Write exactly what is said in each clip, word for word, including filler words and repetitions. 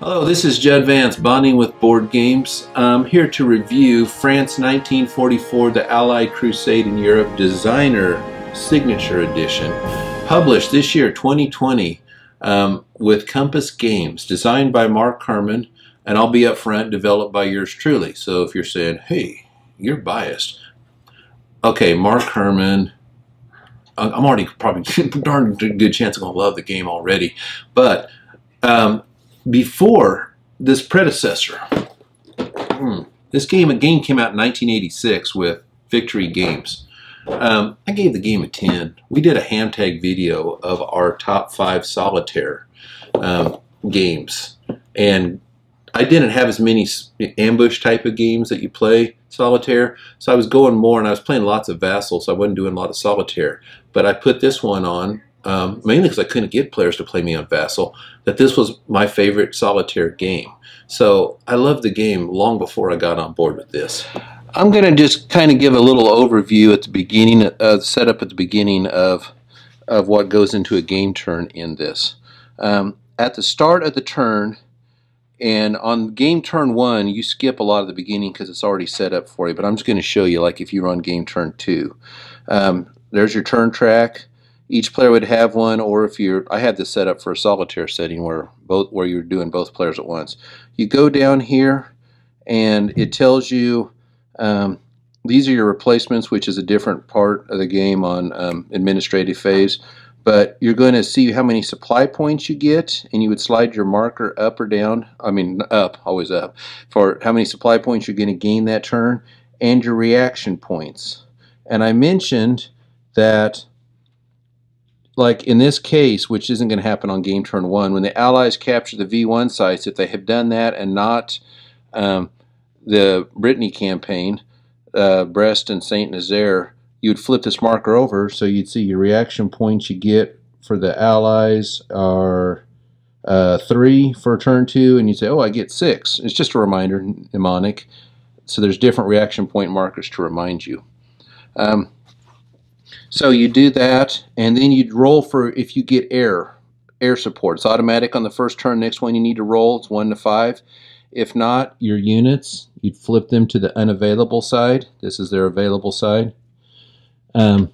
Hello, this is Judd Vance, Bonding With Board Games. I'm here to review France nineteen forty-four, The Allied Crusade in Europe, Designer Signature Edition, published this year, twenty twenty, um, with Compass Games, designed by Mark Herman, and I'll be up front, developed by yours truly. So if you're saying, hey, you're biased. Okay, Mark Herman. I'm already probably darn good chance I'm going to love the game already, but um, before this predecessor, this game, a game came out in nineteen eighty-six with Victory Games. Um, I gave the game a ten. We did a ham-tag video of our top five solitaire um, games, and I didn't have as many ambush type of games that you play solitaire, so I was going more, and I was playing lots of Vassal, so I wasn't doing a lot of solitaire. But I put this one on, um, mainly because I couldn't get players to play me on Vassal, that this was my favorite solitaire game. So I loved the game long before I got on board with this. I'm going to just kind of give a little overview at the beginning, uh, setup at the beginning of, of what goes into a game turn in this. Um, at the start of the turn, and on game turn one, you skip a lot of the beginning because it's already set up for you, but I'm just going to show you, like, if you run game turn two. Um, there's your turn track. Each player would have one, or if you're, I had this set up for a solitaire setting where both where you're doing both players at once. You go down here, and it tells you um, these are your replacements, which is a different part of the game on um, administrative phase. But you're going to see how many supply points you get, and you would slide your marker up or down, I mean up, always up, for how many supply points you're going to gain that turn, and your reaction points. And I mentioned that, like in this case, which isn't going to happen on game turn one, when the Allies capture the V one sites, if they have done that and not um, the Brittany Campaign, uh, Brest and Saint Nazaire, you would flip this marker over, so you'd see your reaction points you get for the Allies are uh, three for turn two, and you say, oh, I get six. It's just a reminder, mnemonic. So there's different reaction point markers to remind you. Um, so you do that, and then you'd roll for if you get air, air support. It's automatic on the first turn. Next one you need to roll, it's one to five. If not, your units, you'd flip them to the unavailable side. This is their available side. Um,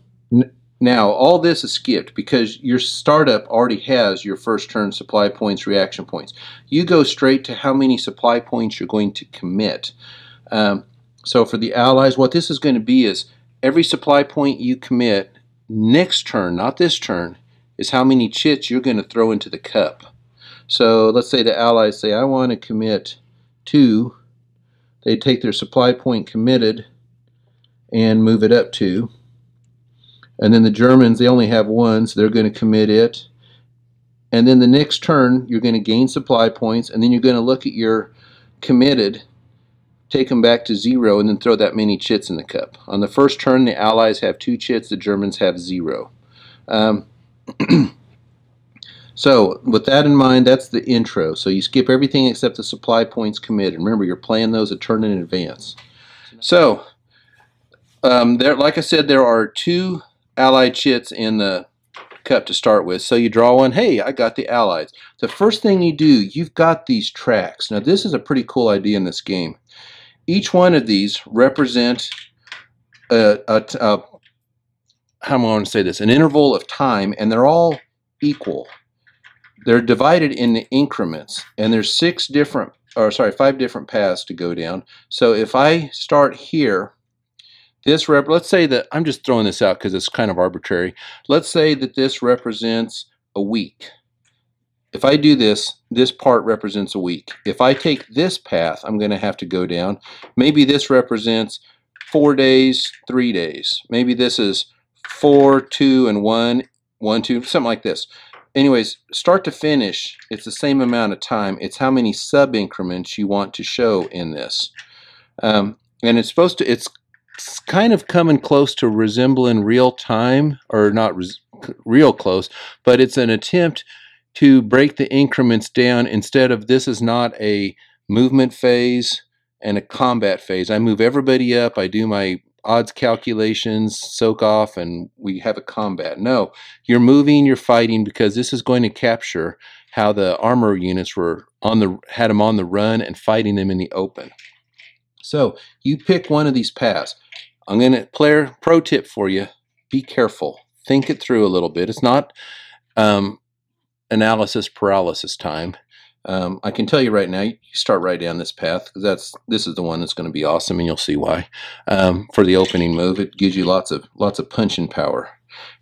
now, all this is skipped because your startup already has your first turn supply points, reaction points. You go straight to how many supply points you're going to commit. Um, so for the Allies, what this is going to be is every supply point you commit next turn, not this turn, is how many chits you're going to throw into the cup. So let's say the Allies say, I want to commit two. They take their supply point committed and move it up two. And then the Germans, they only have one, so they're going to commit it. And then the next turn, you're going to gain supply points, and then you're going to look at your committed, take them back to zero, and then throw that many chits in the cup. On the first turn, the Allies have two chits, the Germans have zero. Um, so with that in mind, that's the intro. So you skip everything except the supply points committed. Remember, you're playing those a turn in advance. So um, there, like I said, there are two Allied chits in the cup to start with. So you draw one, hey, I got the Allies. The first thing you do, you've got these tracks. Now this is a pretty cool idea in this game. Each one of these represent a, a, a how am I going to say this, an interval of time, and they're all equal. They're divided into increments, and there's six different, or sorry, five different paths to go down. So if I start here, This rep, let's say that, I'm just throwing this out because it's kind of arbitrary. Let's say that this represents a week. If I do this, this part represents a week. If I take this path, I'm going to have to go down. Maybe this represents four days, three days. Maybe this is four, two, and one, one, two, something like this. Anyways, start to finish, it's the same amount of time. It's how many sub increments you want to show in this. Um, and it's supposed to, it's, It's kind of coming close to resembling real time, or not res real close, but it's an attempt to break the increments down. Instead of, this is not a movement phase and a combat phase, I move everybody up, I do my odds calculations, soak off, and we have a combat. No, you're moving, you're fighting, because this is going to capture how the armor units were on the had them on the run and fighting them in the open. So you pick one of these paths. I'm going to player pro tip for you: be careful, think it through a little bit. It's not um, analysis paralysis time. Um, I can tell you right now, you start right down this path, because that's this is the one that's going to be awesome, and you'll see why. Um, for the opening move, it gives you lots of lots of punch and power.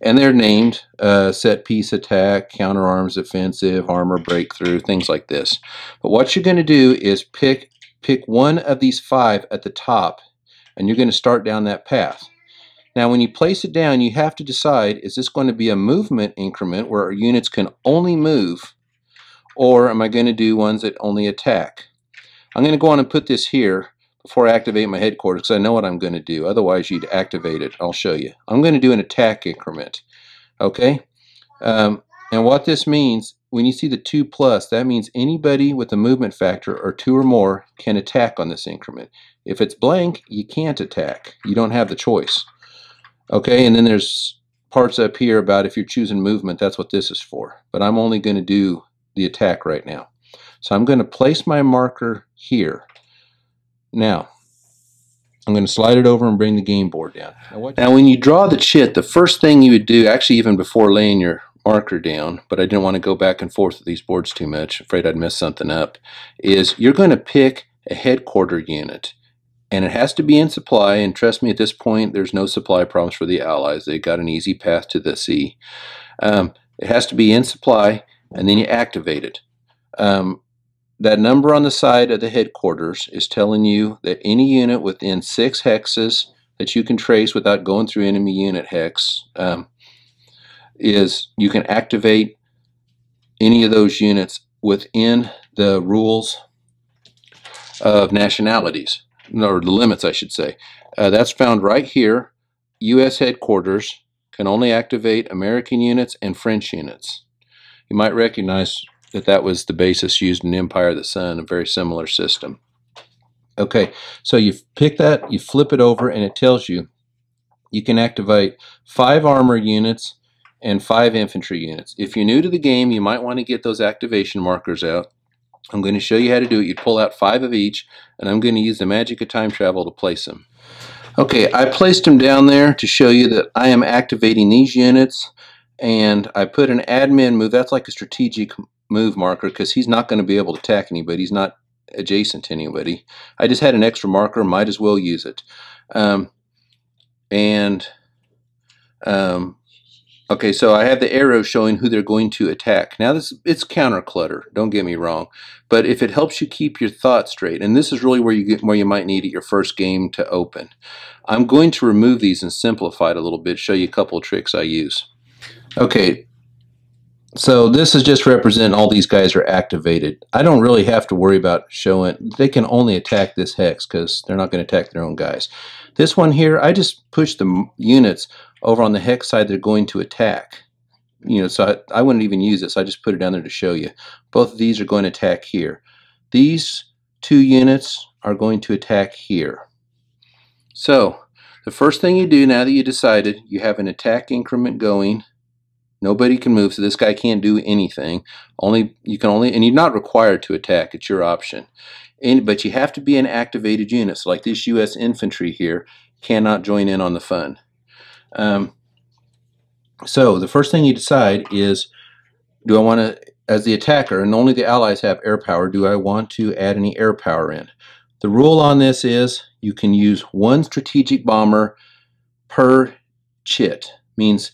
And they're named uh, set piece attack, counterarms offensive, armor breakthrough, things like this. But what you're going to do is pick pick one of these five at the top, and you're going to start down that path. Now, when you place it down, you have to decide: is this going to be a movement increment where our units can only move? Or am I going to do ones that only attack? I'm going to go on and put this here before I activate my headquarters, because I know what I'm going to do. Otherwise, you'd activate it. I'll show you. I'm going to do an attack increment. Okay? Um, and what this means, when you see the two plus, that means anybody with a movement factor or two or more can attack on this increment. If it's blank, you can't attack. You don't have the choice. Okay? And then there's parts up here about if you're choosing movement, that's what this is for. But I'm only going to do the attack right now. So I'm going to place my marker here. Now, I'm going to slide it over and bring the game board down. Now, what now when you draw the chit, the first thing you would do, actually even before laying your marker down, but I didn't want to go back and forth with these boards too much, afraid I'd mess something up, is you're going to pick a headquarter unit. And it has to be in supply, and trust me, at this point, there's no supply problems for the Allies. They got an easy path to the sea. Um, it has to be in supply, and then you activate it. Um, that number on the side of the headquarters is telling you that any unit within six hexes that you can trace without going through enemy unit hex, um, is you can activate any of those units within the rules of nationalities, or the limits, I should say. Uh, that's found right here. U S headquarters can only activate American units and French units. You might recognize that that was the basis used in Empire of the Sun, a very similar system. Okay, so you pick that, you flip it over, and it tells you you can activate five armor units and five infantry units. If you're new to the game, you might want to get those activation markers out. I'm going to show you how to do it. You pull out five of each, and I'm going to use the magic of time travel to place them. Okay, I placed them down there to show you that I am activating these units. And I put an admin move. That's like a strategic move marker, because he's not going to be able to attack anybody. He's not adjacent to anybody. I just had an extra marker. Might as well use it. Um, and, um, okay, so I have the arrow showing who they're going to attack. Now, this it's counter-clutter. Don't get me wrong. But if it helps you keep your thoughts straight, and this is really where you, get, where you might need it your first game to open. I'm going to remove these and simplify it a little bit, show you a couple of tricks I use. Okay, so this is just representing all these guys are activated. I don't really have to worry about showing. They can only attack this hex because they're not going to attack their own guys. This one here, I just push the units over on the hex side they're going to attack. You know, so I, I wouldn't even use this. I just put it down there to show you. Both of these are going to attack here. These two units are going to attack here. So the first thing you do now that you decided, you have an attack increment going. Nobody can move, so this guy can't do anything. Only you can only, and you're not required to attack. It's your option. And, but you have to be an activated unit. So like this U S infantry here cannot join in on the fun. Um, so the first thing you decide is, do I want to, as the attacker, and only the Allies have air power, do I want to add any air power in? The rule on this is you can use one strategic bomber per chit. Means...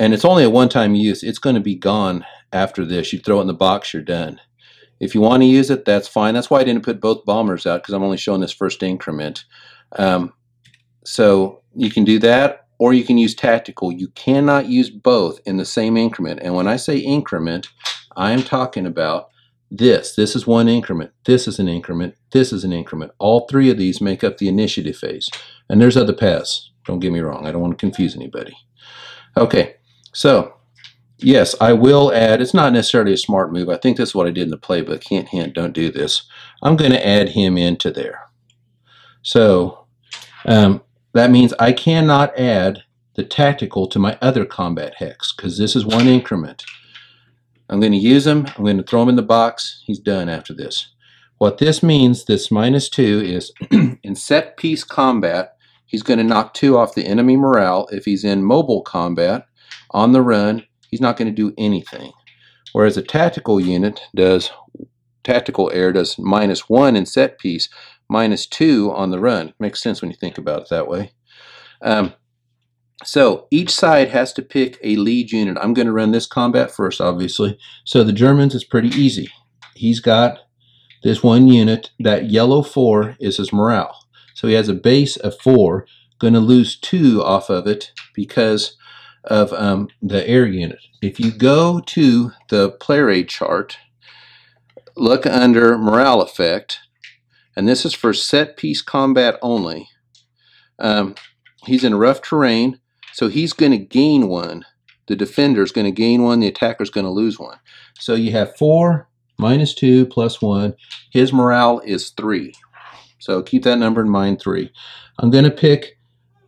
and it's only a one-time use. It's going to be gone after this. You throw it in the box, you're done. If you want to use it, that's fine. That's why I didn't put both bombers out, because I'm only showing this first increment. Um, so you can do that, or you can use tactical. You cannot use both in the same increment. And when I say increment, I am talking about this. This is one increment. This is an increment. This is an increment. All three of these make up the initiative phase. And there's other paths. Don't get me wrong. I don't want to confuse anybody. Okay. So, yes, I will add, it's not necessarily a smart move. I think that's what I did in the playbook. Hint, hint, don't do this. I'm going to add him into there. So, um, That means I cannot add the tactical to my other combat hex, because this is one increment. I'm going to use him. I'm going to throw him in the box. He's done after this. What this means, this minus two, is in set piece combat, he's going to knock two off the enemy morale. If he's in mobile combat, on the run, he's not going to do anything. Whereas a tactical unit does, tactical air does minus one in set piece, minus two on the run. Makes sense when you think about it that way. Um, So each side has to pick a lead unit. I'm going to run this combat first, obviously. So the Germans is pretty easy. He's got this one unit. That yellow four is his morale. So he has a base of four. Going to lose two off of it because of um, the air unit. If you go to the player aid chart, look under morale effect. And this is for set piece combat only. Um, he's in rough terrain. So he's going to gain one. The defender is going to gain one. The attacker is going to lose one. So you have four minus two plus one. His morale is three. So keep that number in mind, three. I'm going to pick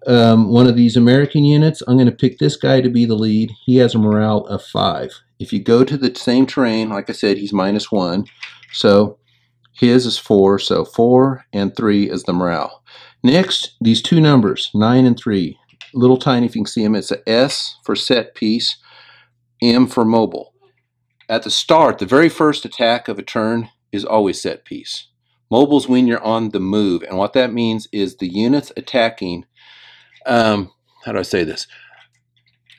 um, one of these American units. I'm going to pick this guy to be the lead. He has a morale of five. If you go to the same terrain, like I said, he's minus one. So his is four. So four and three is the morale. Next, these two numbers, nine and three. Little tiny, if you can see them, it's a S for set piece, M for mobile. At the start, the very first attack of a turn is always set piece. Mobile's when you're on the move, and what that means is the units attacking, um, how do I say this?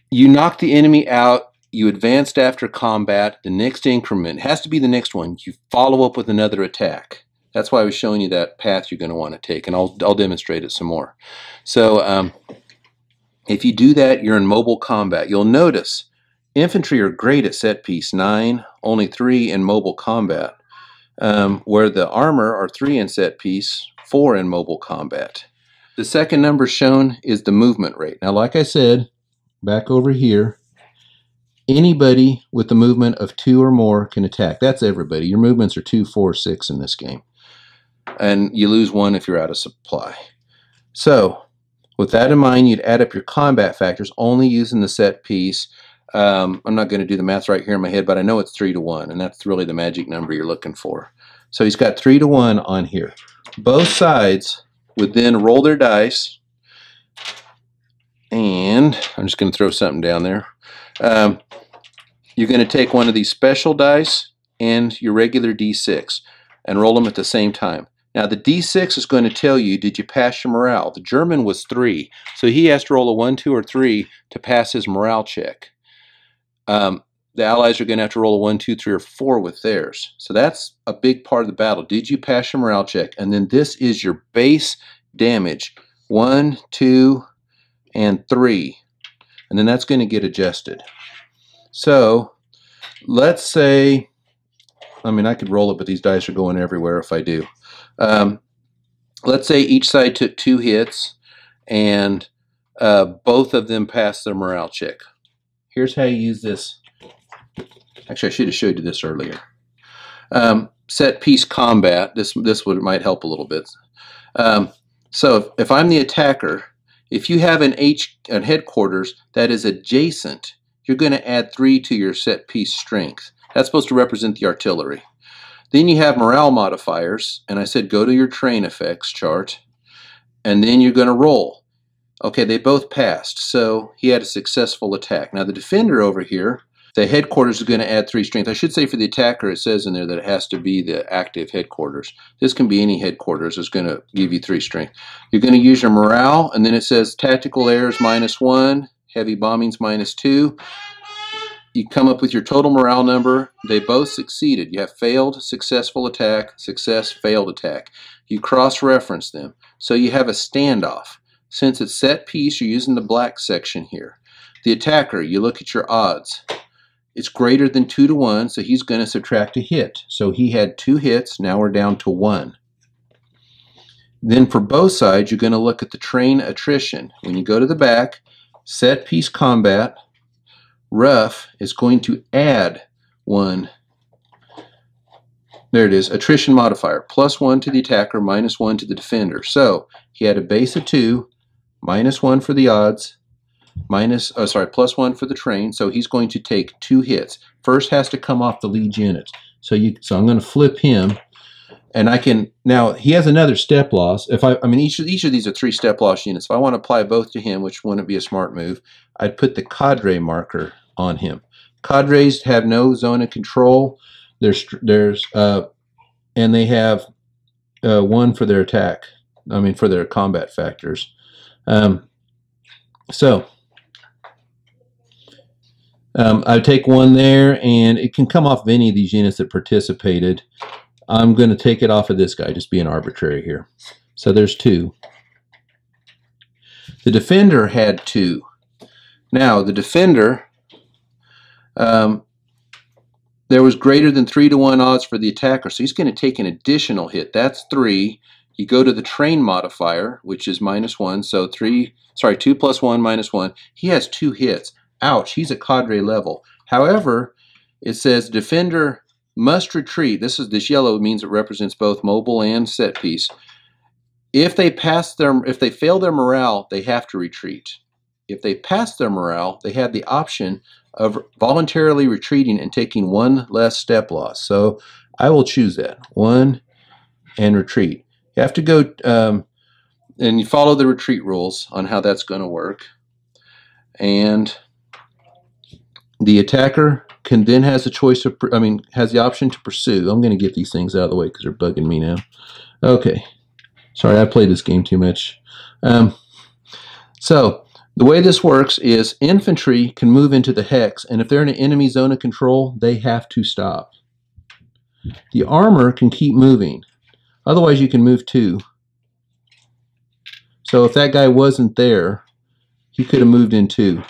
You knock the enemy out, you advanced after combat, the next increment, it has to be the next one, you follow up with another attack. That's why I was showing you that path you're going to want to take, and I'll, I'll demonstrate it some more. So, um, if you do that, you're in mobile combat. You'll notice infantry are great at set piece, nine, only three in mobile combat, um, where the armor are three in set piece, four in mobile combat. The second number shown is the movement rate. Now, like I said, back over here, anybody with the movement of two or more can attack. That's everybody. Your movements are two, four, six in this game. And you lose one if you're out of supply. So, with that in mind, you'd add up your combat factors only using the set piece. Um, I'm not going to do the math right here in my head, but I know it's three to one, and that's really the magic number you're looking for. So he's got three to one on here. Both sides would then roll their dice, and I'm just going to throw something down there. Um, you're going to take one of these special dice and your regular D six and roll them at the same time. Now, the D six is going to tell you, did you pass your morale? The German was three, so he has to roll a one, two, or three to pass his morale check. Um, the Allies are going to have to roll a one, two, three, or four with theirs. So that's a big part of the battle. Did you pass your morale check? And then this is your base damage, one, two, and three. And then that's going to get adjusted. So let's say, I mean, I could roll it, but these dice are going everywhere if I do. Um, let's say each side took two hits and uh, both of them passed their morale check. Here's how you use this. Actually, I should have showed you this earlier. Um, set piece combat. This, this would, might help a little bit. Um, so if, if I'm the attacker, if you have an H, an headquarters that is adjacent, you're going to add three to your set piece strength. That's supposed to represent the artillery. Then you have morale modifiers, and I said go to your terrain effects chart, and then you're going to roll. Okay, they both passed, so he had a successful attack. Now the defender over here, the headquarters is going to add three strength. I should say for the attacker, it says in there that it has to be the active headquarters. This can be any headquarters. It's going to give you three strength. You're going to use your morale, and then it says tactical errors minus one, heavy bombings minus two. You come up with your total morale number. They both succeeded. You have failed, successful attack, success, failed attack. You cross-reference them. So you have a standoff. Since it's set piece, you're using the black section here. The attacker, you look at your odds. It's greater than two to one, so he's going to subtract a hit. So he had two hits. Now we're down to one. Then for both sides, you're going to look at the terrain attrition. When you go to the back, set piece combat, rough is going to add one, there it is, attrition modifier, plus one to the attacker, minus one to the defender. So he had a base of two, minus one for the odds, minus, uh, sorry, plus one for the train. So he's going to take two hits. First has to come off the liege unit. So you, so I'm going to flip him, and I can, now he has another step loss. If I, I mean, each, each of these are three step loss units. If I want to apply both to him, which wouldn't be a smart move, I'd put the cadre marker on him. Cadres have no zone of control. There's, there's, uh, and they have uh, one for their attack. I mean, for their combat factors. Um, so um, I take one there, and it can come off of any of these units that participated. I'm going to take it off of this guy, just being arbitrary here. So there's two. The defender had two. Now the defender, um, there was greater than three to one odds for the attacker, so he's going to take an additional hit. That's three. You go to the train modifier, which is minus one, so three, sorry, two plus one minus one. He has two hits. Ouch, he's at cadre level. However, it says defender must retreat. This is, this yellow means it represents both mobile and set piece. If they pass their, if they fail their morale, they have to retreat. If they pass their morale, they have the option of voluntarily retreating and taking one less step loss. So I will choose that one and retreat. You have to go, um, and you follow the retreat rules on how that's going to work. And the attacker can then has a choice of, I mean, has the option to pursue. I'm going to get these things out of the way because they're bugging me now. Okay. Sorry, I played this game too much. Um, so the way this works is infantry can move into the hex, and if they're in an enemy zone of control, they have to stop. The armor can keep moving. Otherwise, you can move two. So if that guy wasn't there, he could have moved in two.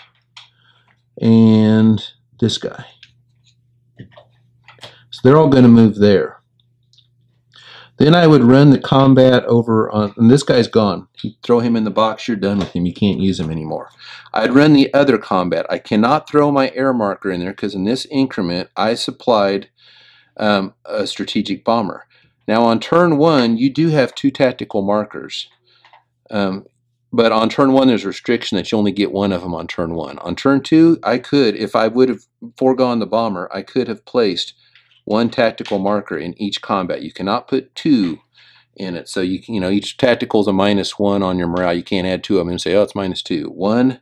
And this guy. So they're all going to move there. Then I would run the combat over on, and this guy's gone. You throw him in the box, you're done with him. You can't use him anymore. I'd run the other combat. I cannot throw my air marker in there because in this increment, I supplied um, a strategic bomber. Now on turn one, you do have two tactical markers, um, but on turn one, there's a restriction that you only get one of them on turn one. On turn two, I could, if I would have foregone the bomber, I could have placed one tactical marker in each combat. You cannot put two in it. So you can, you know, each tactical is a minus one on your morale. You can't add two of them and say, oh, it's minus two. One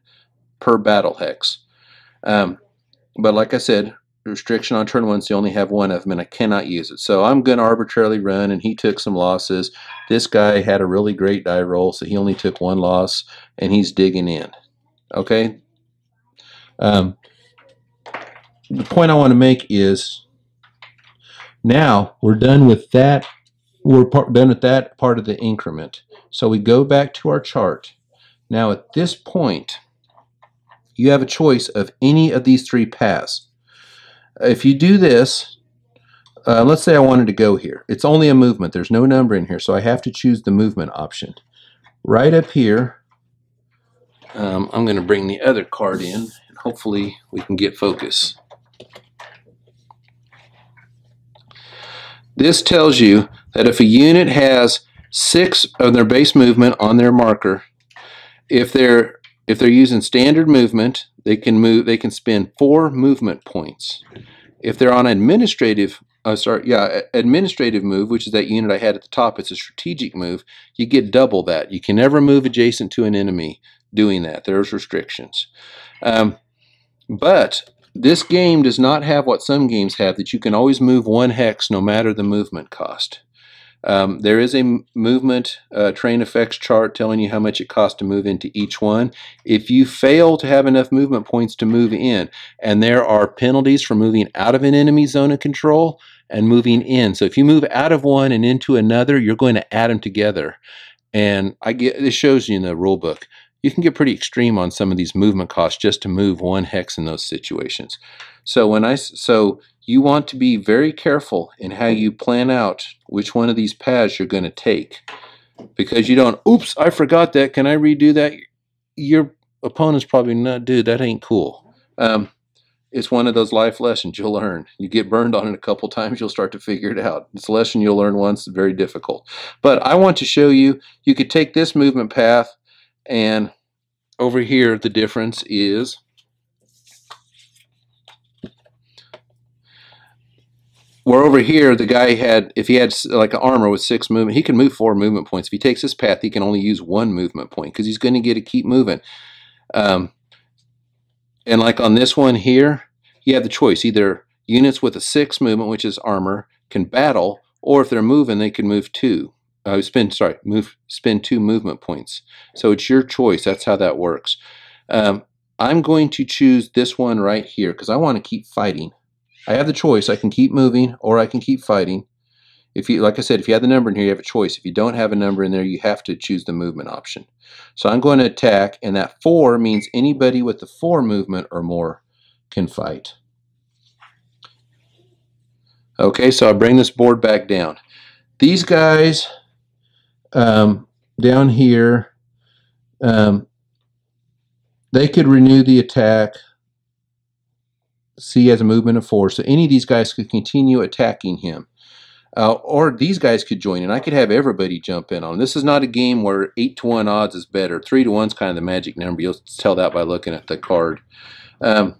per battle hex. Um, but like I said, restriction on turn one, so you only have one of them, and I cannot use it. So I'm going to arbitrarily run, and he took some losses. This guy had a really great die roll, so he only took one loss, and he's digging in. Okay? Um, the point I want to make is now we're done with that. We're part, done with that part of the increment. So we go back to our chart. Now at this point, you have a choice of any of these three paths. If you do this, uh, let's say I wanted to go here. It's only a movement. There's no number in here, so I have to choose the movement option. Right up here, um, I'm going to bring the other card in, and hopefully we can get focus. This tells you that if a unit has six of their base movement on their marker, if they're if they're using standard movement, They can move. They can spend four movement points. If they're on administrative, uh, sorry, yeah, administrative move, which is that unit I had at the top. It's a strategic move. You get double that. You can never move adjacent to an enemy doing that. There's restrictions. Um, but this game does not have what some games have, that you can always move one hex no matter the movement cost. Um, there is a movement uh, train effects chart telling you how much it costs to move into each one. If you fail to have enough movement points to move in, and there are penalties for moving out of an enemy zone of control and moving in. So if you move out of one and into another, you're going to add them together. And I get, this shows you in the rule book. You can get pretty extreme on some of these movement costs just to move one hex in those situations. So when I, so you want to be very careful in how you plan out which one of these paths you're going to take, because you don't, oops, I forgot that, can I redo that? Your opponent's probably not, dude, that ain't cool. Um, it's one of those life lessons you'll learn. You get burned on it a couple times, you'll start to figure it out. It's a lesson you'll learn once, very difficult. But I want to show you, you could take this movement path, and over here the difference is where over here the guy had, if he had like an armor with six movement, he can move four movement points. If he takes this path, he can only use one movement point because he's going to get to keep moving. Um, and like on this one here, you have the choice. Either units with a six movement, which is armor, can battle, or if they're moving, they can move two. Uh, spend, sorry, move, spend two movement points. So it's your choice. That's how that works. Um, I'm going to choose this one right here because I want to keep fighting. I have the choice. I can keep moving or I can keep fighting. If you, like I said, if you have the number in here, you have a choice. If you don't have a number in there, you have to choose the movement option. So I'm going to attack, and that four means anybody with the four movement or more can fight. Okay, so I bring this board back down. These guys um, down here, um, they could renew the attack. C has a movement of four, so any of these guys could continue attacking him. Uh, or these guys could join in. I could have everybody jump in on it. This is not a game where eight to one odds is better. three to one is kind of the magic number. You'll tell that by looking at the card. Um,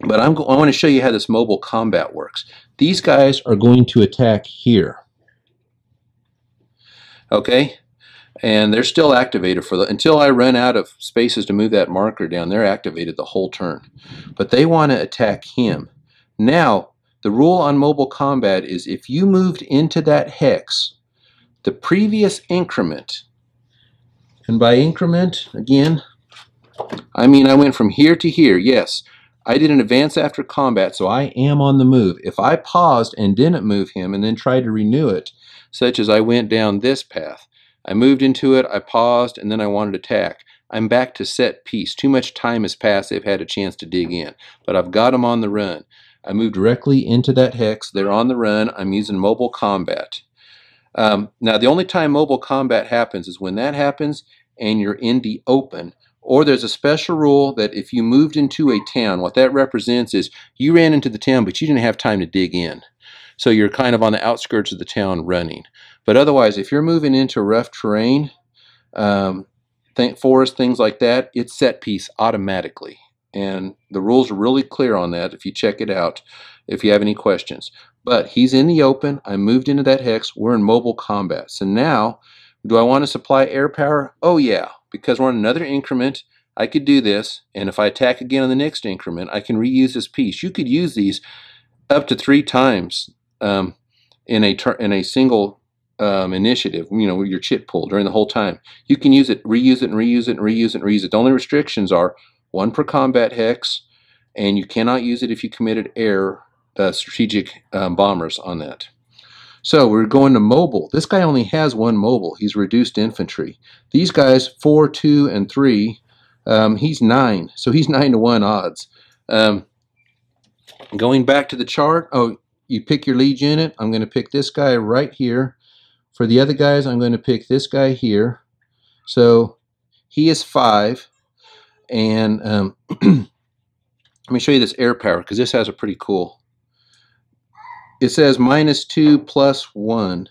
but I'm go I want to show you how this mobile combat works. These guys are going to attack here. Okay? And they're still activated for the, until I run out of spaces to move that marker down, they're activated the whole turn. But they want to attack him. Now, the rule on mobile combat is if you moved into that hex, the previous increment, and by increment, again, I mean I went from here to here, yes. I did an advance after combat, so I am on the move. If I paused and didn't move him and then tried to renew it, such as I went down this path, I moved into it, I paused, and then I wanted to attack. I'm back to set piece. Too much time has passed. They've had a chance to dig in. But I've got them on the run. I moved directly into that hex. They're on the run. I'm using mobile combat. Um, now, the only time mobile combat happens is when that happens and you're in the open. Or there's a special rule that if you moved into a town, what that represents is you ran into the town, but you didn't have time to dig in. So you're kind of on the outskirts of the town running. But otherwise, if you're moving into rough terrain, um, th forest, things like that, it's set piece automatically. And the rules are really clear on that if you check it out, if you have any questions. But he's in the open. I moved into that hex. We're in mobile combat. So now, do I want to supply air power? Oh, yeah, because we're on another increment. I could do this. And if I attack again on the next increment, I can reuse this piece. You could use these up to three times um, in a in a single Um, initiative, you know, your chip pool during the whole time. You can use it, reuse it, and reuse it, and reuse it, and reuse it. The only restrictions are one per combat hex, and you cannot use it if you committed air uh, strategic um, bombers on that. So we're going to mobile. This guy only has one mobile. He's reduced infantry. These guys, four, two, and three, um, he's nine. So he's nine to one odds. Um, going back to the chart, oh, you pick your lead unit. I'm going to pick this guy right here. For the other guys, I'm going to pick this guy here. So he is five. And um, let me show you this air power because this has a pretty cool. It says minus two plus one.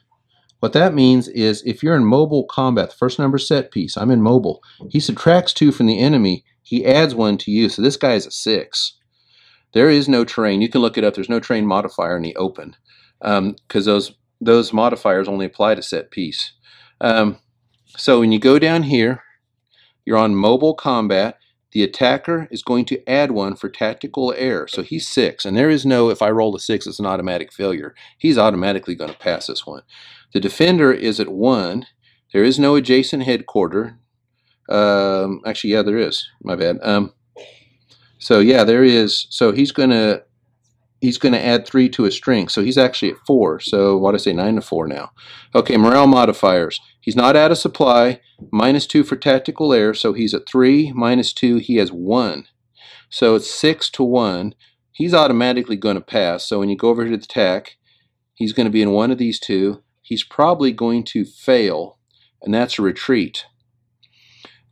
What that means is if you're in mobile combat, the first number set piece, I'm in mobile. He subtracts two from the enemy. He adds one to you. So this guy is a six. There is no terrain. You can look it up. There's no terrain modifier in the open because um, those... those modifiers only apply to set piece. Um, so when you go down here, you're on mobile combat. The attacker is going to add one for tactical air. So he's six. And there is no, if I roll a six, it's an automatic failure. He's automatically going to pass this one. The defender is at one. There is no adjacent headquarter. Um, actually, yeah, there is. My bad. Um, so yeah, there is. So he's going to He's going to add three to a string, so he's actually at four. So what did I say, nine to four now? Okay, morale modifiers. He's not out of supply. Minus two for tactical air, so he's at three. Minus two, he has one. So it's six to one. He's automatically going to pass. So when you go over to the attack, he's going to be in one of these two. He's probably going to fail, and that's a retreat.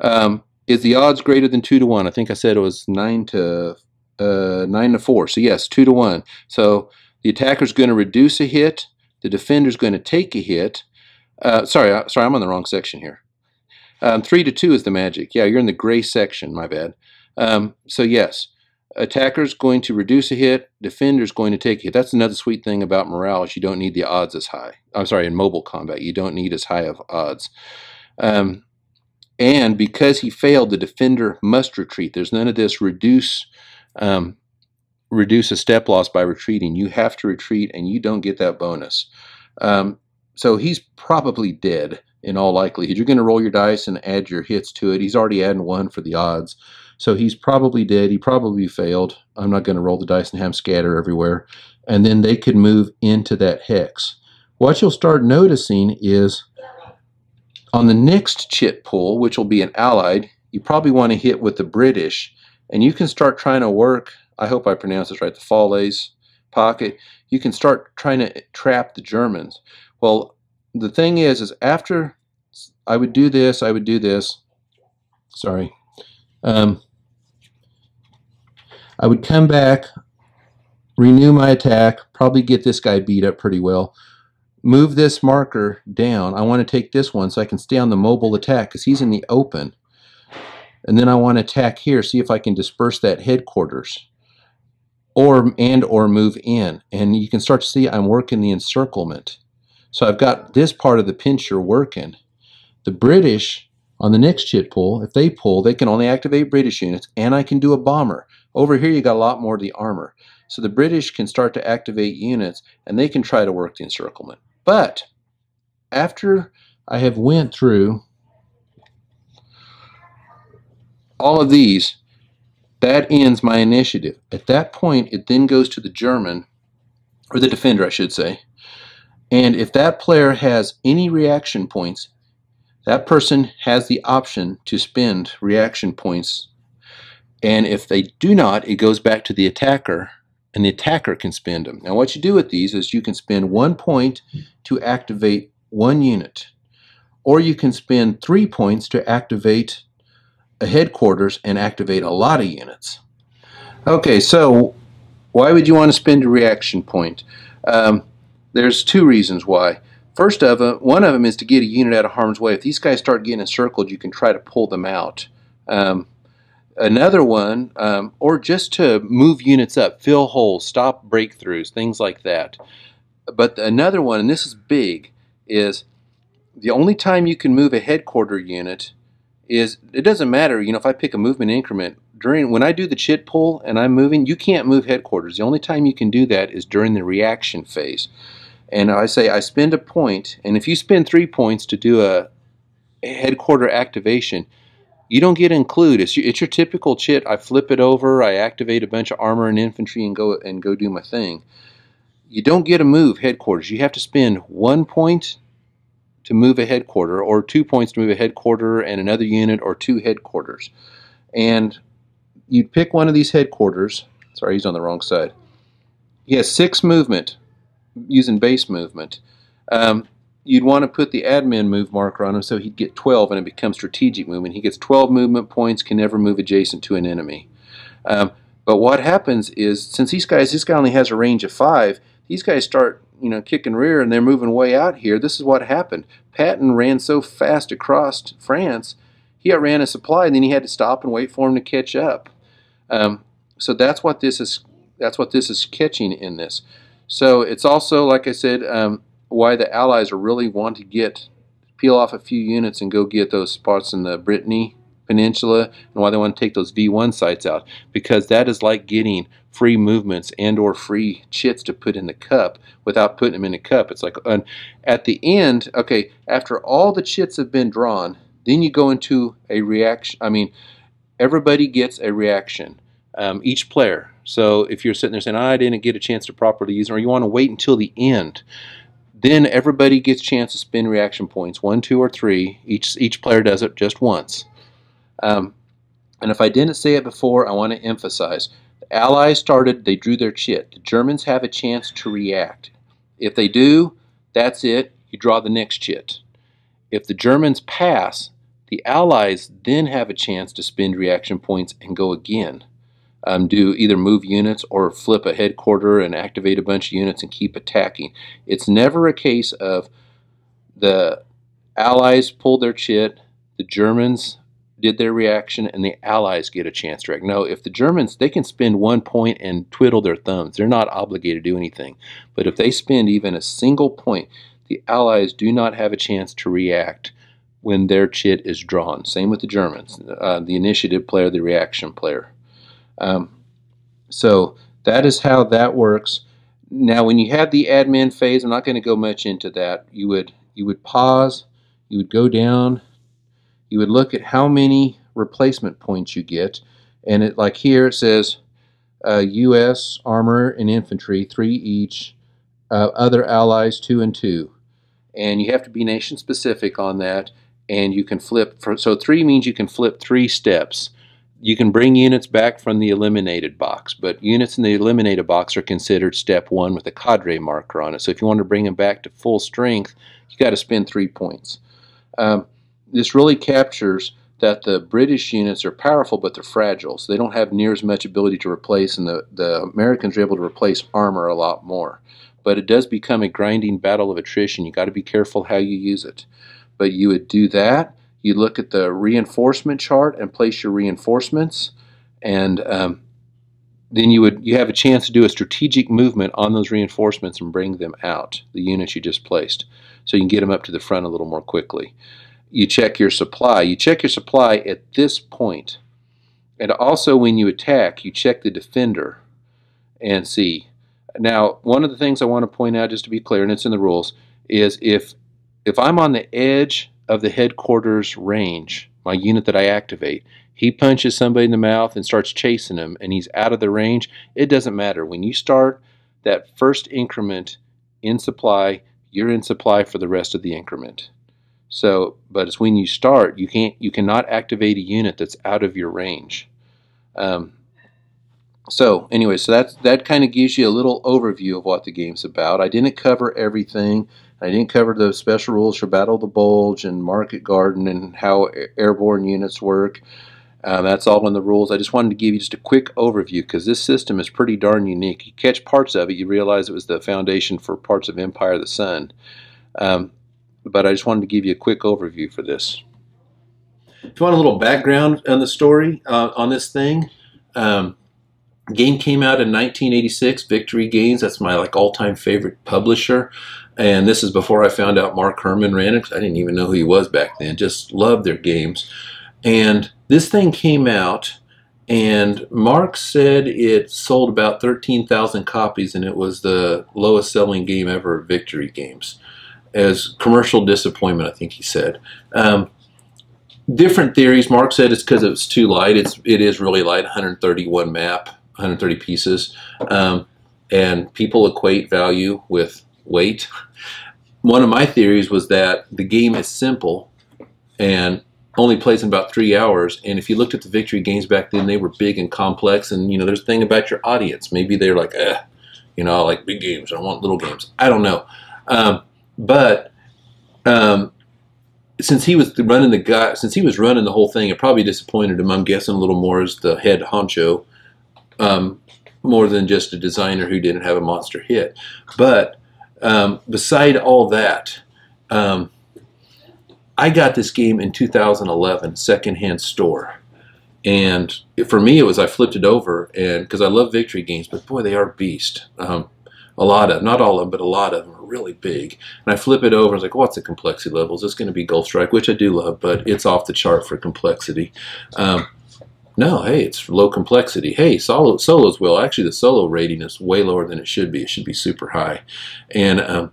Um, is the odds greater than two to one? I think I said it was nine to. Uh, nine to four, so yes, two to one. So the attacker's going to reduce a hit. The defender's going to take a hit. Uh, sorry, sorry, I'm on the wrong section here. Um, three to two is the magic. Yeah, you're in the gray section, my bad. Um, so yes, attacker's going to reduce a hit, defender's going to take a hit. That's another sweet thing about morale is you don't need the odds as high. I'm sorry, in mobile combat, you don't need as high of odds. Um, and because he failed, the defender must retreat. There's none of this reduce um, reduce a step loss by retreating. You have to retreat, and you don't get that bonus. Um, so he's probably dead in all likelihood. You're going to roll your dice and add your hits to it. He's already adding one for the odds. So he's probably dead. He probably failed. I'm not going to roll the dice and have him scatter everywhere. And then they could move into that hex. What you'll start noticing is on the next chit pull, which will be an allied, you probably want to hit with the British. And you can start trying to work, I hope I pronounce this right, the Falaise pocket. You can start trying to trap the Germans. Well, the thing is, is after I would do this, I would do this. Sorry. Um, I would come back, renew my attack, probably get this guy beat up pretty well, move this marker down. I want to take this one so I can stay on the mobile attack because he's in the open. And then I want to attack here, see if I can disperse that headquarters or and or move in. And you can start to see I'm working the encirclement. So I've got this part of the pincher working. The British, on the next chit pull, if they pull, they can only activate British units, and I can do a bomber. Over here, you got a lot more of the armor. So the British can start to activate units, and they can try to work the encirclement. But after I have went through all of these, that ends my initiative. At that point, it then goes to the German, or the defender, I should say. And if that player has any reaction points, that person has the option to spend reaction points. And if they do not, it goes back to the attacker, and the attacker can spend them. Now what you do with these is you can spend one point to activate one unit, or you can spend three points to activate a headquarters and activate a lot of units. Okay, so why would you want to spend a reaction point? Um, there's two reasons why. First of them, one of them is to get a unit out of harm's way. If these guys start getting encircled, you can try to pull them out. Um, another one, um, or just to move units up, fill holes, stop breakthroughs, things like that. But another one, and this is big, is the only time you can move a headquarter unit is, it doesn't matter, you know, if I pick a movement increment, during when I do the chit pull and I'm moving, you can't move headquarters. The only time you can do that is during the reaction phase. And I say I spend a point, and if you spend three points to do a headquarter activation, you don't get include. It's your, it's your typical chit. I flip it over, I activate a bunch of armor and infantry, and go and go do my thing. You don't get a move headquarters. You have to spend one point to move a headquarter, or two points to move a headquarter and another unit, or two headquarters. And you pick one of these headquarters. Sorry, he's on the wrong side. He has six movement. Using base movement, um, you'd want to put the admin move marker on him so he'd get twelve and it becomes strategic movement. He gets twelve movement points, can never move adjacent to an enemy. Um, but what happens is, since these guys, this guy only has a range of five, these guys start, you know, kicking rear and they're moving way out here. This is what happened. Patton ran so fast across France, he outran his supply and then he had to stop and wait for him to catch up. Um, so that's what this is, that's what this is catching in this. So it's also, like I said, um, why the Allies are really want to get, peel off a few units and go get those spots in the Brittany Peninsula, and why they want to take those V one sites out, because that is like getting free movements and or free chits to put in the cup without putting them in a cup. It's like, uh, at the end, okay, after all the chits have been drawn, then you go into a reaction. I mean, everybody gets a reaction, um, each player. So if you're sitting there saying, I didn't get a chance to properly use it, or you want to wait until the end, then everybody gets a chance to spend reaction points, one, two, or three. Each, each player does it just once. Um, and if I didn't say it before, I want to emphasize, the Allies started, they drew their chit. The Germans have a chance to react. If they do, that's it. You draw the next chit. If the Germans pass, the Allies then have a chance to spend reaction points and go again. Um, do either move units or flip a headquarter and activate a bunch of units and keep attacking. It's never a case of the Allies pull their chit, the Germans did their reaction, and the Allies get a chance to react. No, if the Germans, they can spend one point and twiddle their thumbs. They're not obligated to do anything. But if they spend even a single point, the Allies do not have a chance to react when their chit is drawn. Same with the Germans, uh, the initiative player, the reaction player. Um, so that is how that works. Now, when you have the admin phase, I'm not going to go much into that. You would, you would pause, you would go down, you would look at how many replacement points you get, and it, like here it says uh, U S armor and infantry, three each, uh, other allies two and two, and you have to be nation specific on that, and you can flip for, so three means you can flip three steps. You can bring units back from the eliminated box, but units in the eliminated box are considered step one with a cadre marker on it. So if you want to bring them back to full strength, you got to spend three points. Um, This really captures that the British units are powerful, but they're fragile, so they don't have near as much ability to replace, and the, the Americans are able to replace armor a lot more. But it does become a grinding battle of attrition. You've got to be careful how you use it. But you would do that. You look at the reinforcement chart and place your reinforcements, and um, then you would you have a chance to do a strategic movement on those reinforcements and bring them out, the units you just placed, so you can get them up to the front a little more quickly. You check your supply. You check your supply at this point. And also when you attack, you check the defender and see. Now, one of the things I want to point out, just to be clear, and it's in the rules, is if, if I'm on the edge of the headquarters range, my unit that I activate, he punches somebody in the mouth and starts chasing him, and he's out of the range, it doesn't matter. When you start that first increment in supply, you're in supply for the rest of the increment. So, but it's when you start, you can't, you cannot activate a unit that's out of your range. Um, so anyway, so that's, that kind of gives you a little overview of what the game's about. I didn't cover everything. I didn't cover the special rules for Battle of the Bulge and Market Garden and how airborne units work. Uh, that's all in the rules. I just wanted to give you just a quick overview because this system is pretty darn unique. You catch parts of it, you realize it was the foundation for parts of Empire of the Sun. Um, But I just wanted to give you a quick overview for this. If you want a little background on the story, uh, on this thing, um, game came out in nineteen eighty-six, Victory Games. That's my like all-time favorite publisher. And this is before I found out Mark Herman ran it, because I didn't even know who he was back then. Just loved their games. And this thing came out, and Mark said it sold about thirteen thousand copies, and it was the lowest-selling game ever at Victory Games. As commercial disappointment, I think he said. Um, different theories. Mark said it's because it's too light. It's it is really light, one hundred thirty-one map, one hundred thirty pieces, um, and people equate value with weight. One of my theories was that the game is simple and only plays in about three hours. And if you looked at the Victory Games back then, they were big and complex. And you know, there's a thing about your audience. Maybe they're like, eh, you know, I like big games. I want little games. I don't know. Um, But um, since he was running the guy, since he was running the whole thing, it probably disappointed him. I'm guessing a little more as the head honcho, um, more than just a designer who didn't have a monster hit. But um, beside all that, um, I got this game in two thousand eleven, secondhand store, and for me it was I flipped it over, and because I love Victory Games, but boy, they are beast. Um, A lot of, not all of them, but a lot of them are really big. And I flip it over, I was like, what's the complexity level? Is this going to be Gulf Strike, which I do love, but it's off the chart for complexity. Um, no, hey, it's low complexity. Hey, solo, solos will. Actually, the solo rating is way lower than it should be. It should be super high. And um,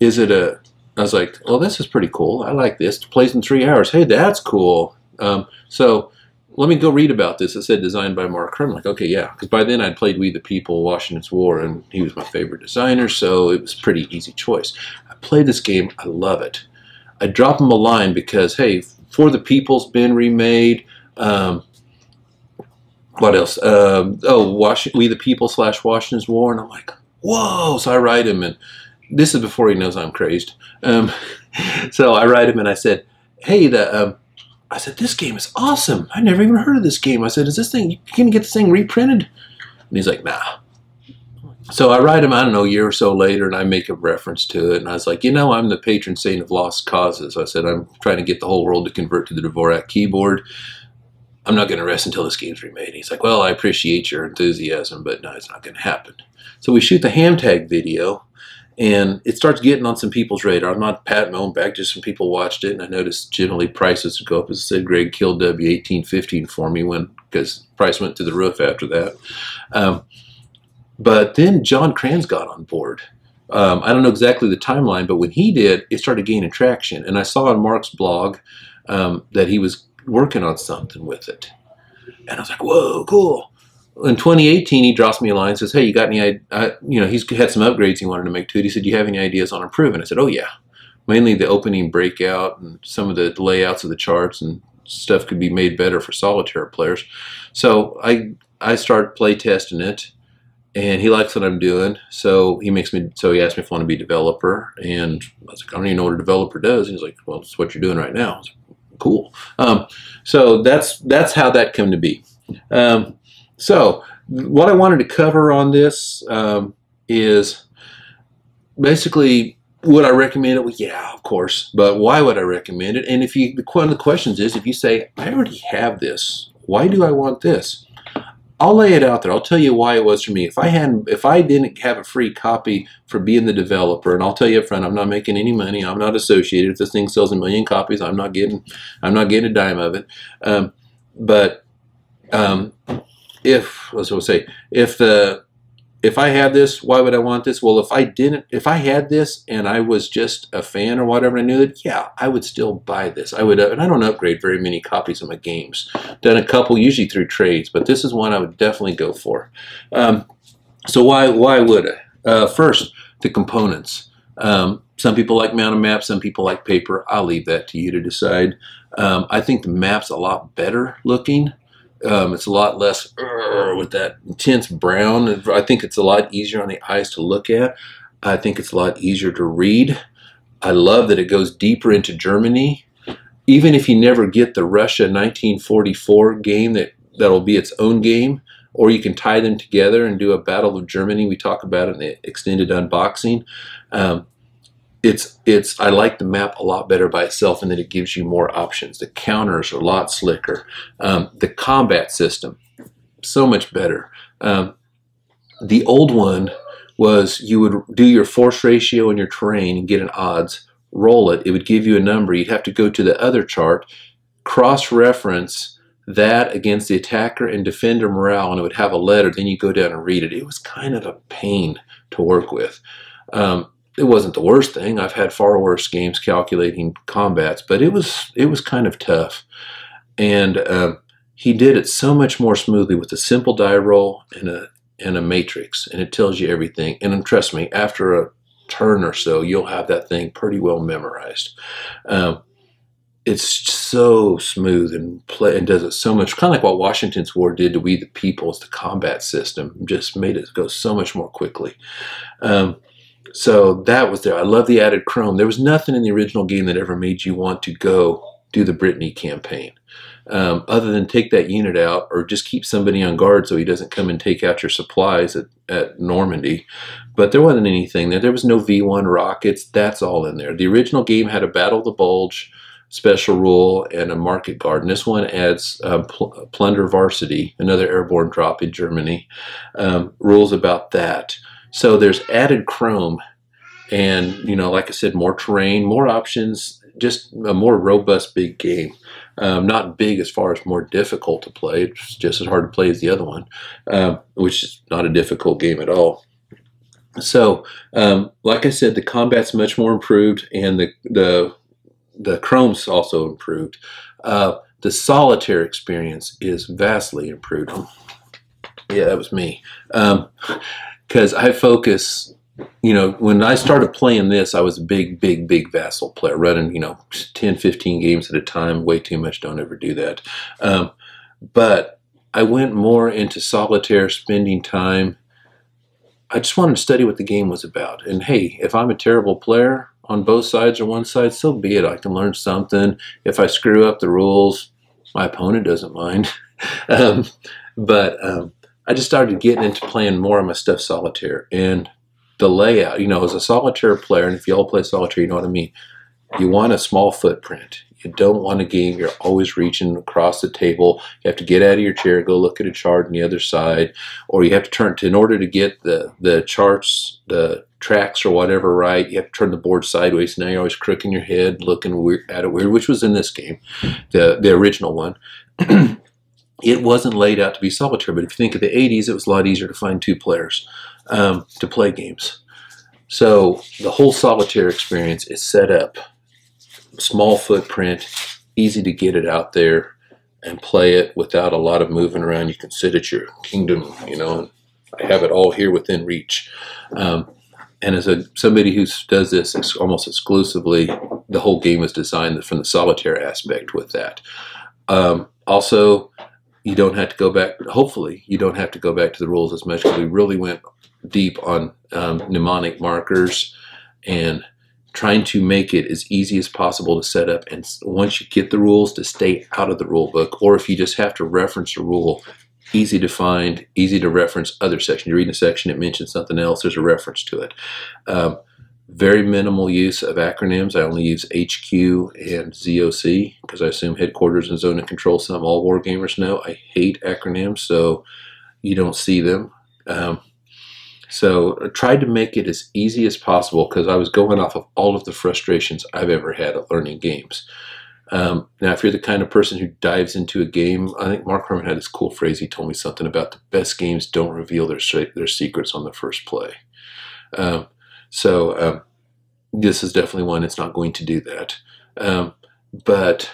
is it a, I was like, well, this is pretty cool. I like this. It plays in three hours. Hey, that's cool. Um, so let me go read about this. It said designed by Mark Herman. Like, okay, yeah. Because by then I'd played We the People, Washington's War, and he was my favorite designer, so it was a pretty easy choice. I played this game. I love it. I drop him a line because, hey, For the People's been remade. Um, what else? Um, oh, Wash We the People slash Washington's War. And I'm like, whoa. So I write him, and this is before he knows I'm crazed. Um, so I write him, and I said, hey, the... Um, I said, this game is awesome. I never even heard of this game. I said, is this thing, you can get this thing reprinted? And he's like, nah. So I write him, I don't know, a year or so later, and I make a reference to it. And I was like, you know, I'm the patron saint of lost causes. I said, I'm trying to get the whole world to convert to the Dvorak keyboard. I'm not going to rest until this game's remade. He's like, well, I appreciate your enthusiasm, but no, it's not going to happen. So we shoot the Hamtag video, and it starts getting on some people's radar. I'm not patting my own back, just some people watched it, and I noticed generally prices would go up. It said, Greg killed W eighteen fifteen for me, when because price went to the roof after that. Um, but then John Kranz got on board. Um, I don't know exactly the timeline, but when he did, it started gaining traction. And I saw on Mark's blog um, that he was working on something with it. And I was like, whoa, cool. In twenty eighteen, he drops me a line and says, hey, you got any, I, you know, he's had some upgrades he wanted to make to it. He said, do you have any ideas on improving? I said, oh, yeah. Mainly the opening breakout and some of the layouts of the charts and stuff could be made better for solitaire players. So I, I start play testing it, and he likes what I'm doing. So he makes me, so he asked me if I want to be a developer. And I was like, I don't even know what a developer does. And he's like, well, it's what you're doing right now. I was like, cool. Um, so that's, that's how that came to be. Um, So, what I wanted to cover on this um, is basically, would I recommend it? Well, yeah, of course, but why would I recommend it? And if you, one of the questions is, if you say, I already have this, why do I want this? I'll lay it out there. I'll tell you why it was for me. If I hadn't, if I didn't have a free copy for being the developer, and I'll tell you up front, I'm not making any money. I'm not associated. If this thing sells a million copies, I'm not getting, I'm not getting a dime of it. Um, but um, If let's say if the if I had this, why would I want this? Well, if I didn't, if I had this and I was just a fan or whatever, I knew that yeah, I would still buy this. I would, and I don't upgrade very many copies of my games. Done a couple usually through trades, but this is one I would definitely go for. Um, so why why would I? Uh, first, the components. Um, some people like mountain maps, some people like paper. I'll leave that to you to decide. Um, I think the map's a lot better looking. Um, it's a lot less uh, with that intense brown. I think it's a lot easier on the eyes to look at. I think it's a lot easier to read. I love that it goes deeper into Germany. Even if you never get the Russia nineteen forty-four game, that, that'll be its own game, or you can tie them together and do a Battle of Germany. We talk about it in the extended unboxing. Um, It's, it's, I like the map a lot better by itself, and then it gives you more options. The counters are a lot slicker. Um, the combat system, so much better. Um, the old one was you would do your force ratio and your terrain and get an odds, roll it, it would give you a number. You'd have to go to the other chart, cross-reference that against the attacker and defender morale, and it would have a letter. Then you go down and read it. It was kind of a pain to work with. Um, It wasn't the worst thing. I've had far worse games calculating combats, but it was it was kind of tough. And um, he did it so much more smoothly with a simple die roll and a and a matrix, and it tells you everything. And trust me, after a turn or so, you'll have that thing pretty well memorized. Um, it's so smooth and play and does it so much, kind of like what Washington's War did to We the People. It's the combat system just made it go so much more quickly. Um, So that was there. I love the added chrome. There was nothing in the original game that ever made you want to go do the Brittany campaign, um, other than take that unit out or just keep somebody on guard so he doesn't come and take out your supplies at, at Normandy. But there wasn't anything there. There was no V one rockets. That's all in there. The original game had a Battle of the Bulge special rule and a Market Garden. This one adds um, Pl Plunder Varsity, another airborne drop in Germany, um, rules about that. So there's added chrome and, you know, like I said, more terrain, more options, just a more robust big game. Um, not big as far as more difficult to play. It's just as hard to play as the other one, uh, which is not a difficult game at all. So, um, like I said, the combat's much more improved, and the, the, the chrome's also improved. Uh, the solitaire experience is vastly improved. Yeah, that was me. Um, Because I focus, you know, when I started playing this, I was a big, big, big Vassal player, running, you know, ten, fifteen games at a time, way too much, don't ever do that. Um, but I went more into solitaire, spending time. I just wanted to study what the game was about. And hey, if I'm a terrible player on both sides or one side, so be it. I can learn something. If I screw up the rules, my opponent doesn't mind. um, but... Um, I just started getting into playing more of my stuff solitaire. And the layout, you know, as a solitaire player, and if you all play solitaire, you know what I mean, you want a small footprint. You don't want a game you're always reaching across the table. You have to get out of your chair, go look at a chart on the other side, or you have to turn to, in order to get the, the charts, the tracks or whatever right, you have to turn the board sideways. Now you're always crooking your head, looking weird, at it weird, which was in this game, the, the original one. It wasn't laid out to be solitaire, but if you think of the eighties, it was a lot easier to find two players um, to play games. So the whole solitaire experience is set up. Small footprint, easy to get it out there and play it without a lot of moving around. You can sit at your kingdom, you know, and I have it all here within reach. Um, and as a somebody who does this ex almost exclusively, the whole game is designed from the solitaire aspect with that. Um, also, you don't have to go back, hopefully, you don't have to go back to the rules as much, because we really went deep on um, mnemonic markers and trying to make it as easy as possible to set up, and once you get the rules, to stay out of the rule book, or if you just have to reference a rule, easy to find, easy to reference other sections. You're reading a section, it mentions something else, there's a reference to it. Um, very minimal use of acronyms. I only use H Q and Z O C, because I assume headquarters and zone of control, some all war gamers know. I hate acronyms, so you don't see them. Um, So I tried to make it as easy as possible, because I was going off of all of the frustrations I've ever had at learning games. Um, now, if you're the kind of person who dives into a game, I think Mark Herman had this cool phrase. He told me something about the best games don't reveal their, their secrets on the first play. Um, so um, this is definitely one that's not going to do that. Um, but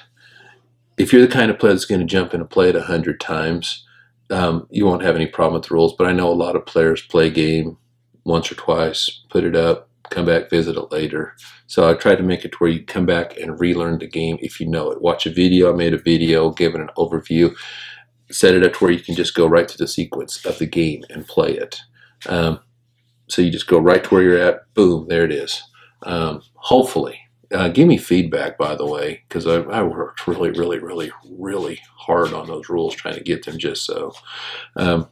if you're the kind of player that's going to jump in and play it a hundred times, Um, you won't have any problem with the rules, but I know a lot of players play a game once or twice, put it up, come back, visit it later. So I tried to make it to where you come back and relearn the game if you know it. Watch a video. I made a video, give it an overview, set it up to where you can just go right to the sequence of the game and play it. Um, so you just go right to where you're at. Boom, there it is. Um, hopefully. Uh, give me feedback, by the way, because I, I worked really, really, really, really hard on those rules, trying to get them just so. Um,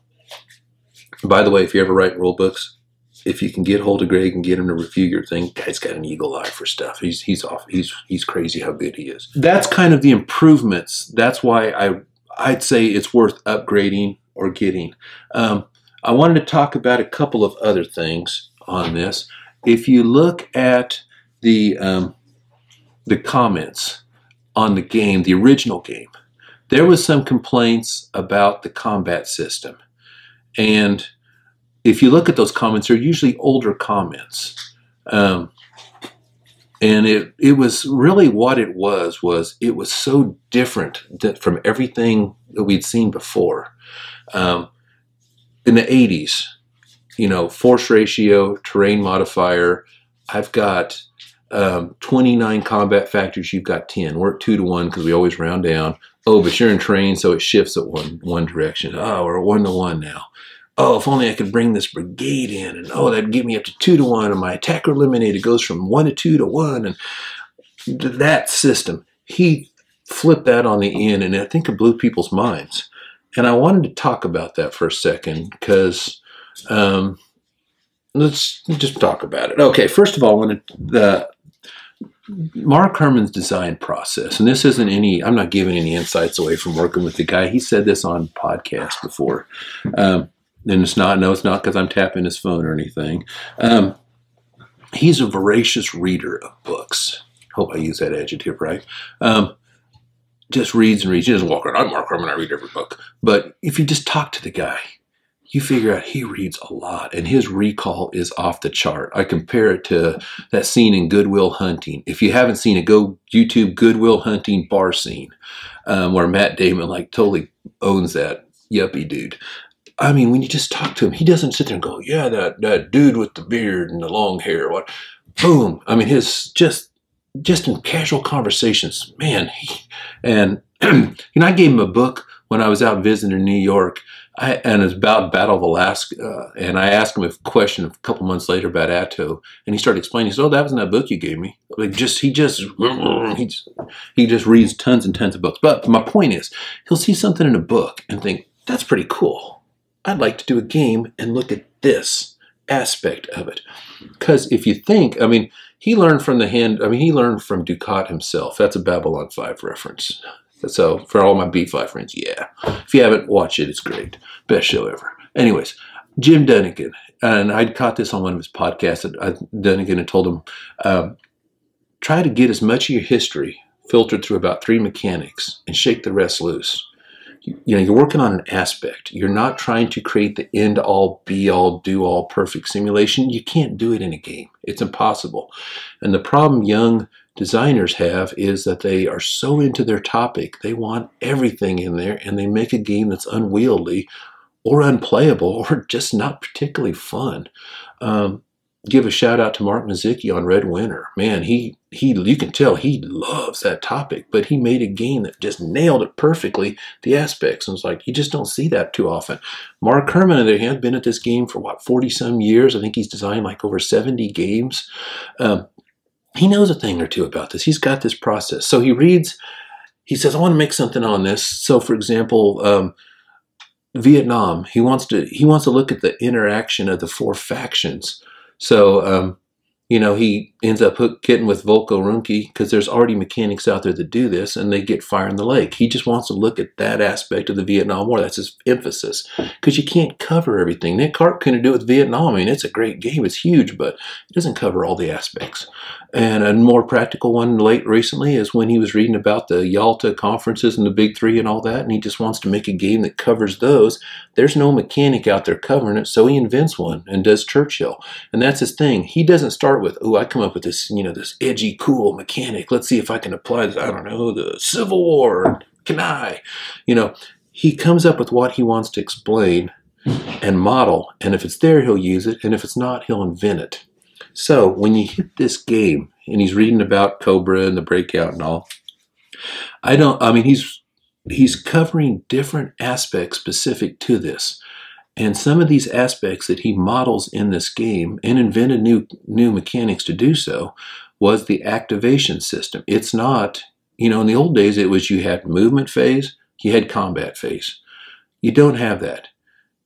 by the way, if you ever write rule books, if you can get hold of Greg and get him to review your thing, guy's got an eagle eye for stuff. He's he's off. He's he's crazy how good he is. That's kind of the improvements. That's why I I'd say it's worth upgrading or getting. Um, I wanted to talk about a couple of other things on this. If you look at the um, the comments on the game, the original game, there was some complaints about the combat system. And if you look at those comments, they're usually older comments. Um, and it, it was really what it was, was it was so different that from everything that we'd seen before. Um, in the eighties, you know, force ratio, terrain modifier, I've got Um, twenty-nine combat factors, you've got ten. We're at two to one because we always round down. Oh, but you're in terrain, so it shifts at one one direction. Oh, we're one to one now. Oh, if only I could bring this brigade in, and oh, that'd get me up to two to one. And my attacker eliminated goes from one to two to one, and that system. He flipped that on the end, and I think it blew people's minds. And I wanted to talk about that for a second because. Um, Let's just talk about it. Okay, first of all, when the Mark Herman's design process, and this isn't any, I'm not giving any insights away from working with the guy. He said this on podcast before. Um, and it's not, no, it's not because I'm tapping his phone or anything. Um, he's a voracious reader of books. Hope I use that adjective right. Um, just reads and reads. He doesn't walk around. I'm Mark Herman. I read every book. But if you just talk to the guy, you figure out he reads a lot, and his recall is off the chart. I compare it to that scene in Goodwill Hunting. If you haven't seen it, go YouTube Goodwill Hunting bar scene, um, where Matt Damon like totally owns that yuppie dude. I mean, when you just talk to him, he doesn't sit there and go, yeah, that, that dude with the beard and the long hair. What? Boom. I mean, his just, just in casual conversations, man. He, and you know, I gave him a book when I was out visiting New York. I, and it's about Battle of Alaska, uh, and I asked him a question a couple months later about Atto, and he started explaining. He said, "Oh, that was in that book you gave me." Like, just he just he just, he just reads tons and tons of books. But my point is, he'll see something in a book and think that's pretty cool. I'd like to do a game and look at this aspect of it. Because if you think, I mean, he learned from the hand, I mean, he learned from Ducat himself. That's a Babylon five reference. So for all my B five friends, yeah. If you haven't watched it, it's great. Best show ever. Anyways, Jim Dunnigan, and I'd caught this on one of his podcasts, and I, Dunnigan had told him, uh, try to get as much of your history filtered through about three mechanics and shake the rest loose. You, you know, you're working on an aspect. You're not trying to create the end-all, be-all, do-all perfect simulation. You can't do it in a game. It's impossible. And the problem young designers have is that they are so into their topic, they want everything in there, and they make a game that's unwieldy or unplayable or just not particularly fun. Um, give a shout out to Mark Mazzicchi on Red Winter. Man, he, he, you can tell he loves that topic, but he made a game that just nailed it perfectly, the aspects. And it's like, you just don't see that too often. Mark Herman, on the other hand, been at this game for what, forty some years. I think he's designed like over seventy games. Um, he knows a thing or two about this. He's got this process. So he reads, he says, I want to make something on this. So for example, um, Vietnam, he wants to, he wants to look at the interaction of the four factions. So, um, you know, he ends up hook, getting with Volko Runke because there's already mechanics out there that do this, and they get Fire in the Lake. He just wants to look at that aspect of the Vietnam War. That's his emphasis because you can't cover everything. Nick Karp couldn't do it with Vietnam. I mean, it's a great game. It's huge, but it doesn't cover all the aspects. And a more practical one late recently is when he was reading about the Yalta conferences and the Big Three and all that, and he just wants to make a game that covers those. There's no mechanic out there covering it, so he invents one and does Churchill. And that's his thing. He doesn't start with, oh, I come up with this, you know, this edgy, cool mechanic. Let's see if I can apply this, I don't know, the Civil War. Can I? You know, he comes up with what he wants to explain and model. And if it's there, he'll use it. And if it's not, he'll invent it. So when you hit this game and he's reading about Cobra and the Breakout and all, I don't, I mean, he's, he's covering different aspects specific to this. And some of these aspects that he models in this game and invented new new mechanics to do so was the activation system. It's not, you know, in the old days it was you had movement phase, you had combat phase. You don't have that.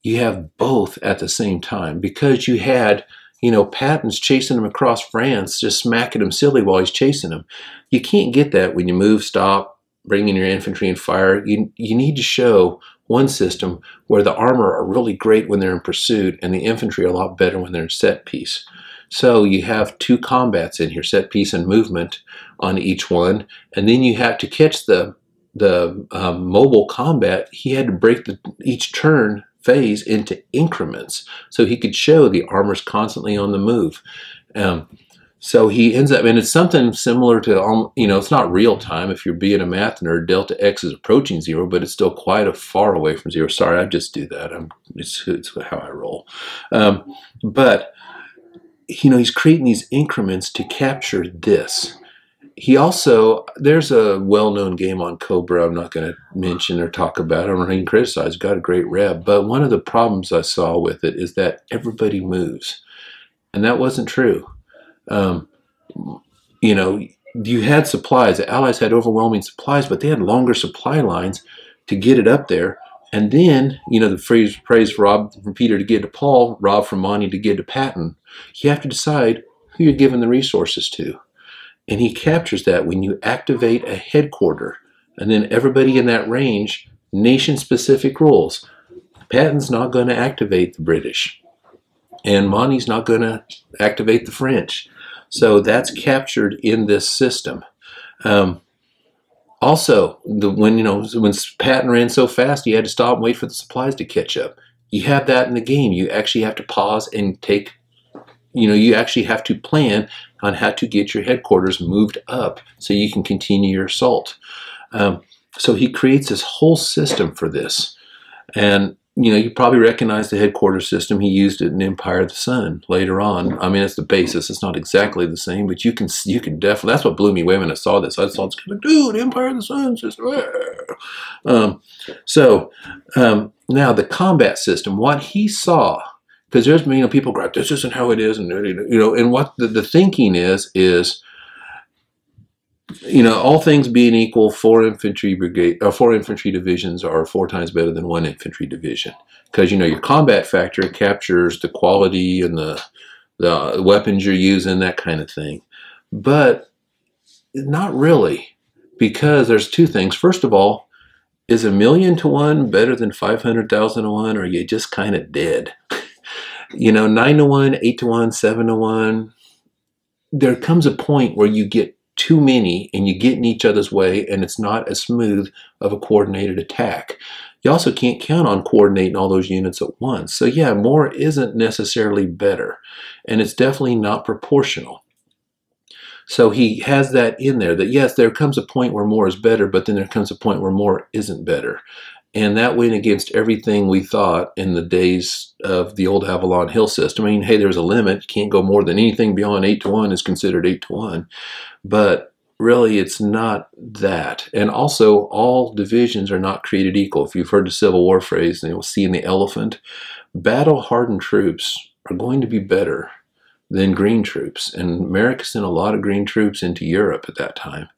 You have both at the same time because you had, you know, Patton's chasing him across France, just smacking him silly while he's chasing him. You can't get that when you move, stop, bring in your infantry and fire. You, you need to show one system where the armor are really great when they're in pursuit and the infantry are a lot better when they're in set piece. So you have two combats in here, set piece and movement on each one. And then you have to catch the, the um, mobile combat. He had to break the, each turn phase into increments so he could show the armor's constantly on the move. Um, So he ends up, and it's something similar to, you know, it's not real time. If you're being a math nerd, delta X is approaching zero, but it's still quite a far away from zero. Sorry, I just do that. I'm, it's, it's how I roll. Um, but, you know, he's creating these increments to capture this. He also, there's a well-known game on Cobra I'm not going to mention or talk about. I'm not going to criticize. Got a great rep. But one of the problems I saw with it is that everybody moves. And that wasn't true. Um, you know, you had supplies. The Allies had overwhelming supplies, but they had longer supply lines to get it up there. And then, you know, the phrase, praise Rob from Peter to get to Paul, Rob from Monty to get to Patton. You have to decide who you're giving the resources to. And he captures that when you activate a headquarter. And then everybody in that range, nation-specific rules. Patton's not going to activate the British. And Monty's not going to activate the French. So that's captured in this system. Um, also, the, when you know when Patton ran so fast, you had to stop and wait for the supplies to catch up. You have that in the game. You actually have to pause and take, you know, you actually have to plan on how to get your headquarters moved up so you can continue your assault. Um, so he creates this whole system for this. And you know, you probably recognize the headquarters system. He used it in Empire of the Sun later on. I mean, it's the basis. It's not exactly the same, but you can you can definitely. That's what blew me away when I saw this. I saw this kind of dude, Empire of the Sun system. Um, so um, now the combat system. What he saw, because there's you know people go, this isn't how it is, and you know, and what the, the thinking is is you know, all things being equal, four infantry brigade, or four infantry divisions are four times better than one infantry division, because you know your combat factor captures the quality and the the weapons you're using, that kind of thing. But not really, because there's two things. First of all, is a million to one better than five hundred thousand to one, or are you just kind of dead? You know, nine to one, eight to one, seven to one. There comes a point where you get too many and you get in each other's way, and it's not as smooth of a coordinated attack. You also can't count on coordinating all those units at once. So yeah, more isn't necessarily better, and it's definitely not proportional. So he has that in there, that yes, there comes a point where more is better, but then there comes a point where more isn't better. And that went against everything we thought in the days of the old Avalon Hill system. I mean, hey, there's a limit. You can't go more than anything beyond eight to one is considered eight to one. But really, it's not that. And also, all divisions are not created equal. If you've heard the Civil War phrase, and you'll see in the elephant, battle-hardened troops are going to be better than green troops. And America sent a lot of green troops into Europe at that time.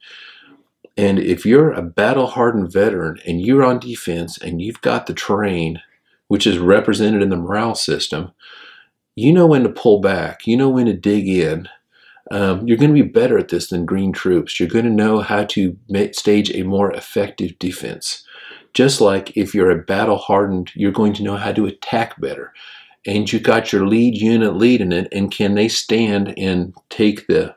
And if you're a battle-hardened veteran and you're on defense and you've got the terrain, which is represented in the morale system, you know when to pull back. You know when to dig in. Um, you're going to be better at this than green troops. You're going to know how to stage a more effective defense. Just like if you're a battle-hardened, you're going to know how to attack better. And you got your lead unit leading it, and can they stand and take the,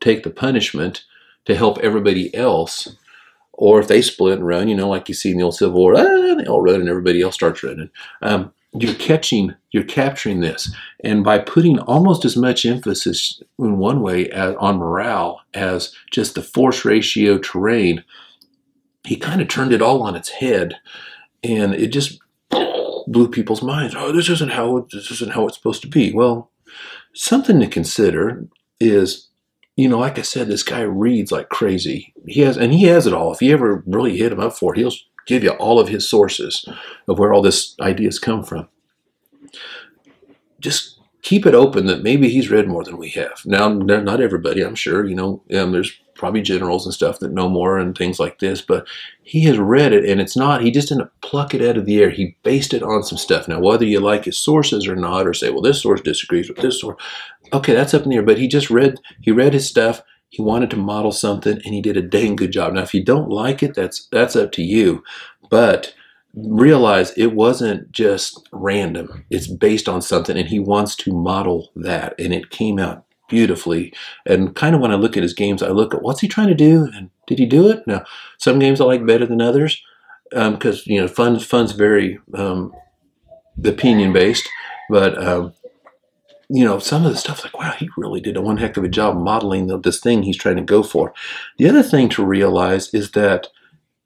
take the punishment to help everybody else? Or if they split and run, you know, like you see in the old Civil War, ah, they all run and everybody else starts running. Um, you're catching, you're capturing this. And by putting almost as much emphasis in one way as, on morale as just the force ratio terrain, he kind of turned it all on its head. And it just blew people's minds. Oh, this isn't how, this isn't how it's supposed to be. Well, something to consider is, you know, like I said, this guy reads like crazy. He has, and he has it all. If you ever really hit him up for it, he'll give you all of his sources of where all this ideas come from. Just keep it open that maybe he's read more than we have. Now, not everybody, I'm sure, you know, um, there's probably generals and stuff that know more and things like this, but he has read it, and it's not, he just didn't pluck it out of the air. He based it on some stuff. Now, whether you like his sources or not, or say, well, this source disagrees with this source, okay, that's up in the air, but he just read, he read his stuff, he wanted to model something, and he did a dang good job. Now, if you don't like it, that's, that's up to you, but realize it wasn't just random. It's based on something, and he wants to model that, and it came out beautifully. And kind of when I look at his games, I look at what's he trying to do, and did he do it? Now, some games I like better than others, because um, you know, fun, fun's very um, opinion based. But um, you know, some of the stuff's like, wow, he really did a one heck of a job modeling this thing he's trying to go for. The other thing to realize is that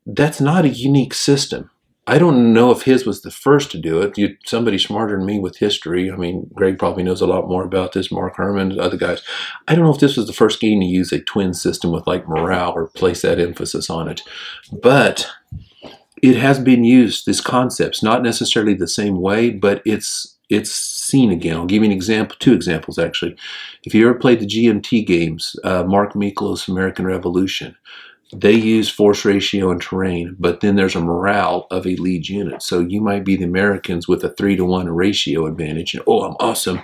that's not a unique system. I don't know if his was the first to do it. You, somebody smarter than me with history. I mean, Greg probably knows a lot more about this, Mark Herman, other guys. I don't know if this was the first game to use a twin system with like morale or place that emphasis on it. But it has been used, this concept's not necessarily the same way, but it's it's seen again. I'll give you an example, two examples actually. If you ever played the G M T games, uh, Mark Miklos' American Revolution, they use force ratio and terrain, but then there's a morale of a lead unit. So you might be the Americans with a three to one ratio advantage. And, oh, I'm awesome.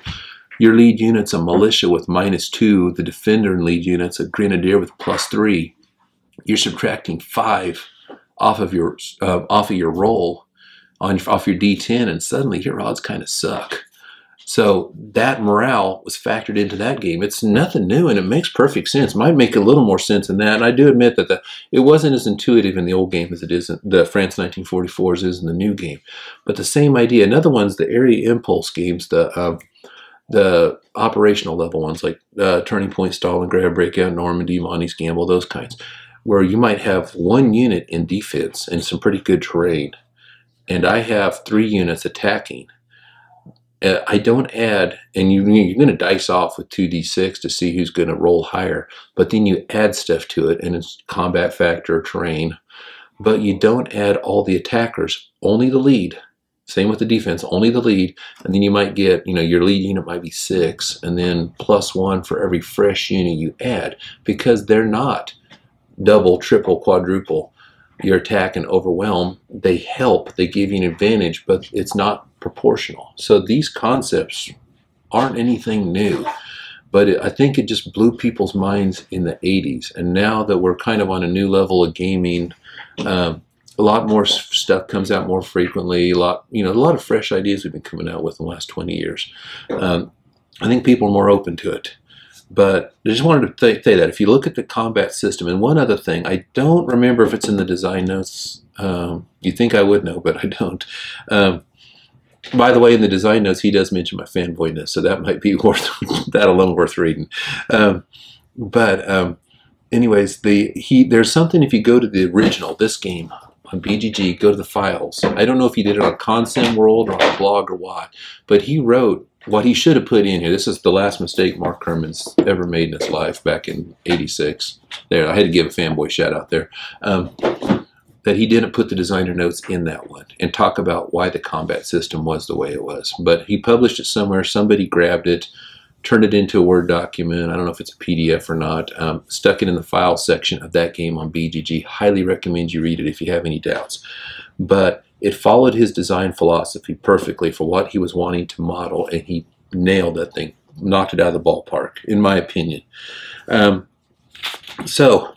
Your lead unit's a militia with minus two. The defender and lead unit's a grenadier with plus three. You're subtracting five off of your uh, off of your roll, on off your D ten, and suddenly your odds kind of suck. So that morale was factored into that game. It's nothing new, and it makes perfect sense. Might make a little more sense in that. And I do admit that the, it wasn't as intuitive in the old game as it is in the France nineteen forty-fours is in the new game. But the same idea. Another one's the area impulse games, the uh, the operational level ones like uh, Turning Point, Stalingrad, Breakout, Normandy, Monty's Gamble, those kinds, where you might have one unit in defense and some pretty good terrain, and I have three units attacking. I don't add, and you, you're going to dice off with two D six to see who's going to roll higher, but then you add stuff to it, and it's combat factor, terrain, but you don't add all the attackers, only the lead. Same with the defense, only the lead, and then you might get, you know, your lead unit might be six, and then plus one for every fresh unit you add, because they're not double, triple, quadruple your attack and overwhelm. They help, they give you an advantage, but it's not proportional. So these concepts aren't anything new, but it, I think it just blew people's minds in the eighties. And now that we're kind of on a new level of gaming, um, a lot more stuff comes out more frequently. A lot, you know, a lot of fresh ideas we've been coming out with in the last twenty years. Um, I think people are more open to it. But I just wanted to say that if you look at the combat system, and one other thing, I don't remember if it's in the design notes. Um, you'd think I would know, but I don't. Um, by the way, in the design notes, he does mention my fanboyness, so that might be worth that alone worth reading. Um, but um, anyways, the he there's something if you go to the original, this game, on B G G, go to the files. I don't know if he did it on Consim World or on a blog or what, but he wrote what he should have put in here. This is the last mistake Mark Herman's ever made in his life back in eighty-six. There, I had to give a fanboy shout out there. Um, that he didn't put the designer notes in that one and talk about why the combat system was the way it was. But he published it somewhere. Somebody grabbed it, turned it into a Word document. I don't know if it's a P D F or not. Um, stuck it in the file section of that game on B G G. Highly recommend you read it if you have any doubts. But it followed his design philosophy perfectly for what he was wanting to model, and he nailed that thing, knocked it out of the ballpark, in my opinion. Um, so,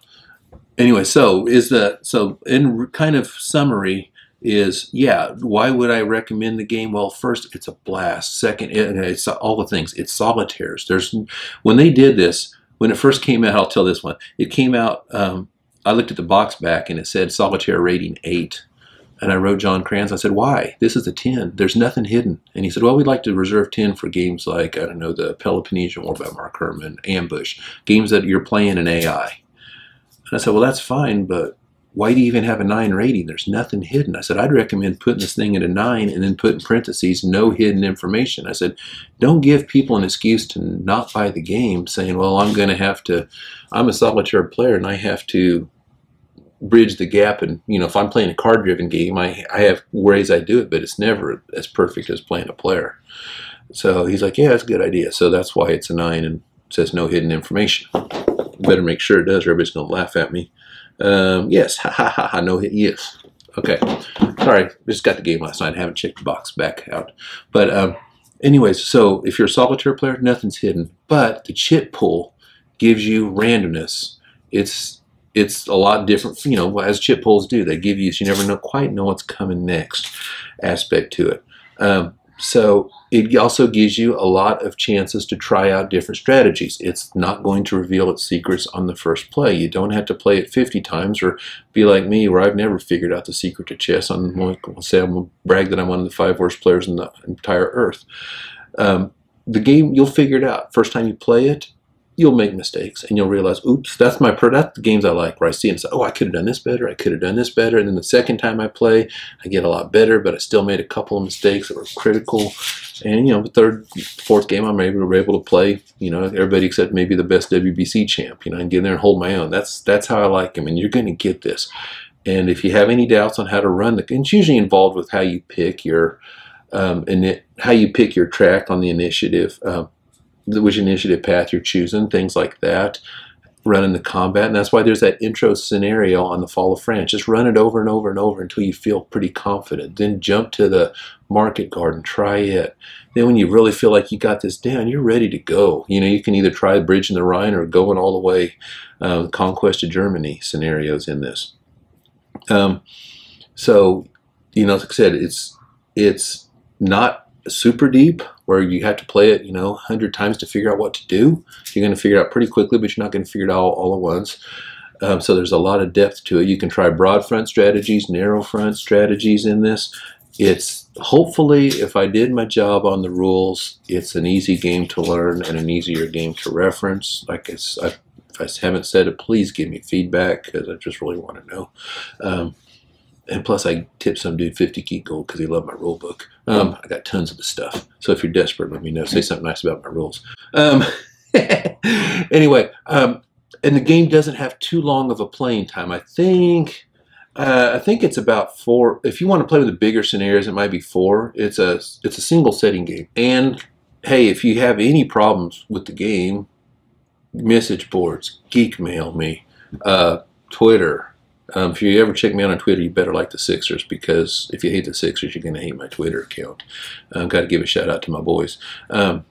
anyway, so is the so in kind of summary. Is, yeah, why would I recommend the game? Well, first, it's a blast. Second, it, it's all the things. It's solitaires. There's, when they did this, when it first came out, I'll tell this one. It came out, um, I looked at the box back, and it said solitaire rating eight. And I wrote John Kranz. I said, why? This is a ten. There's nothing hidden. And he said, well, we'd like to reserve ten for games like, I don't know, the Peloponnesian War by Mark Herman, Ambush, games that you're playing in A I. And I said, well, that's fine, but why do you even have a nine rating? There's nothing hidden. I said, I'd recommend putting this thing at a nine and then put in parentheses, no hidden information. I said, don't give people an excuse to not buy the game saying, well, I'm going to have to, I'm a solitaire player and I have to bridge the gap. And, you know, if I'm playing a card driven game, I, I have ways I do it, but it's never as perfect as playing a player. So he's like, yeah, that's a good idea. So that's why it's a nine and says no hidden information. Better make sure it does or everybody's going to laugh at me. Um, yes, ha ha ha ha, no hit, yes. Okay, sorry, just got the game last night, I haven't checked the box back out. But um, anyways, so if you're a solitaire player, nothing's hidden, but the chip pool gives you randomness. It's it's a lot different, you know, as chip pools do. They give you, so you never know quite know what's coming next aspect to it. Um, so it also gives you a lot of chances to try out different strategies. It's not going to reveal its secrets on the first play. You don't have to play it fifty times or be like me where I've never figured out the secret to chess. I'm like, I'll say I'm gonna brag that I'm one of the five worst players on the entire earth. Um, the game, you'll figure it out. First time you play it, you'll make mistakes and you'll realize, oops, that's my per that's the games I like where I see and say, oh, I could have done this better, I could have done this better. And then the second time I play, I get a lot better, but I still made a couple of mistakes that were critical. And, you know, the third, fourth game I maybe were able to play, you know, everybody except maybe the best W B C champ, you know, and get in there and hold my own. That's, that's how I like them, and you're going to get this. And if you have any doubts on how to run the, it's usually involved with how you pick your, um, and how you pick your track on the initiative, um, which initiative path you're choosing, things like that, running the combat. And that's why there's that intro scenario on the Fall of France. Just run it over and over and over until you feel pretty confident. Then jump to the Market Garden, try it. Then when you really feel like you got this down, you're ready to go. You know, you can either try bridging the Rhine or going all the way, uh, conquest of Germany scenarios in this. Um, so, you know, like I said, it's, it's not super deep where you have to play it, you know, a hundred times to figure out what to do. You're going to figure it out pretty quickly, but you're not going to figure it out all, all at once. Um, so there's a lot of depth to it. You can try broad front strategies, narrow front strategies in this. It's hopefully, if I did my job on the rules, it's an easy game to learn and an easier game to reference. Like I, I, if I haven't said it, please give me feedback because I just really want to know. Um, And plus, I tipped some dude fifty key gold because he loved my rule book. Um, I got tons of the stuff. So if you're desperate, let me know. Say something nice about my rules. Um, anyway, um, and the game doesn't have too long of a playing time. I think uh, I think it's about four. If you want to play with the bigger scenarios, it might be four. It's a it's a single setting game. And hey, if you have any problems with the game, message boards, geek mail me. Uh, Twitter. Um, if you ever check me out on Twitter, you better like the Sixers, because if you hate the Sixers, you're going to hate my Twitter account. I've um, got to give a shout out to my boys. Um,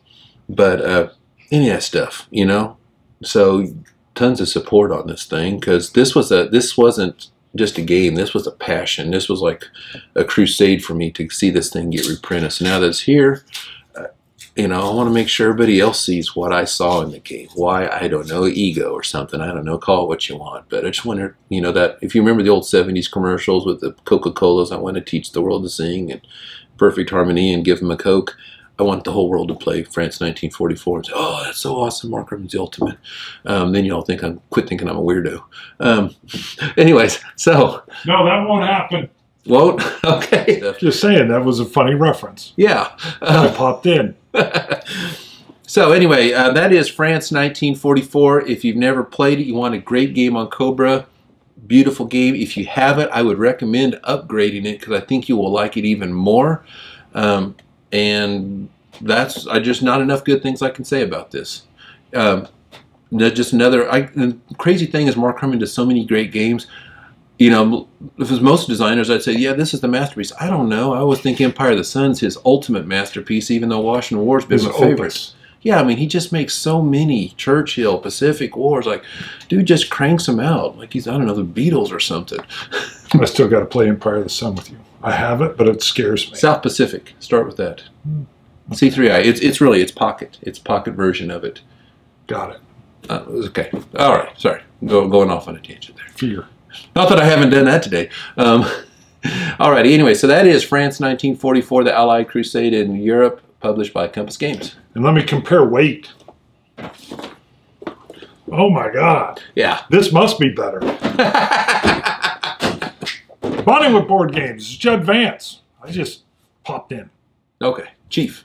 but uh, any of that stuff, you know. So tons of support on this thing, because this was a this wasn't just a game. This was a passion. This was like a crusade for me to see this thing get reprinted. So now that it's here, uh, you know, I want to make sure everybody else sees what I saw in the game. Why, I don't know, ego or something. I don't know, call it what you want. But I just wonder, you know, that if you remember the old seventies commercials with the Coca-Colas, I want to teach the world to sing and perfect harmony and give them a Coke. I want the whole world to play France nineteen forty-four. And say, oh, that's so awesome. Mark Herman's the ultimate. Um, then you all think I'm, quit thinking I'm a weirdo. Um, anyways, so. No, that won't happen. Won't? Okay. Just saying, that was a funny reference. Yeah. Uh, I popped in. So anyway, uh, that is France nineteen forty-four. If you've never played it, you want a great game on Cobra. Beautiful game. If you haven't, I would recommend upgrading it, because I think you will like it even more. Um, And that's I just not enough good things I can say about this. Um, just another I, the crazy thing is Mark Herman does so many great games. You know, if it was most designers, I'd say, yeah, this is the masterpiece. I don't know. I always think Empire of the Sun's his ultimate masterpiece, even though Washington War's been my favorite. Yeah, I mean, he just makes so many Churchill, Pacific Wars. Like, dude just cranks them out. Like he's, I don't know, the Beatles or something. I still got to play Empire of the Sun with you. I have it, but it scares me. South Pacific. Start with that. Okay. C three I. It's it's really it's pocket. It's pocket version of it. Got it. Uh, okay. All right. Sorry. Go, going off on a tangent there. Fear. Not that I haven't done that today. Um, all right. Anyway, so that is France nineteen forty-four, the Allied Crusade in Europe, published by Compass Games. And let me compare weight. Oh my God. Yeah. This must be better. Bonding with Board Games, Judd Vance. I just popped in. Okay, Chief.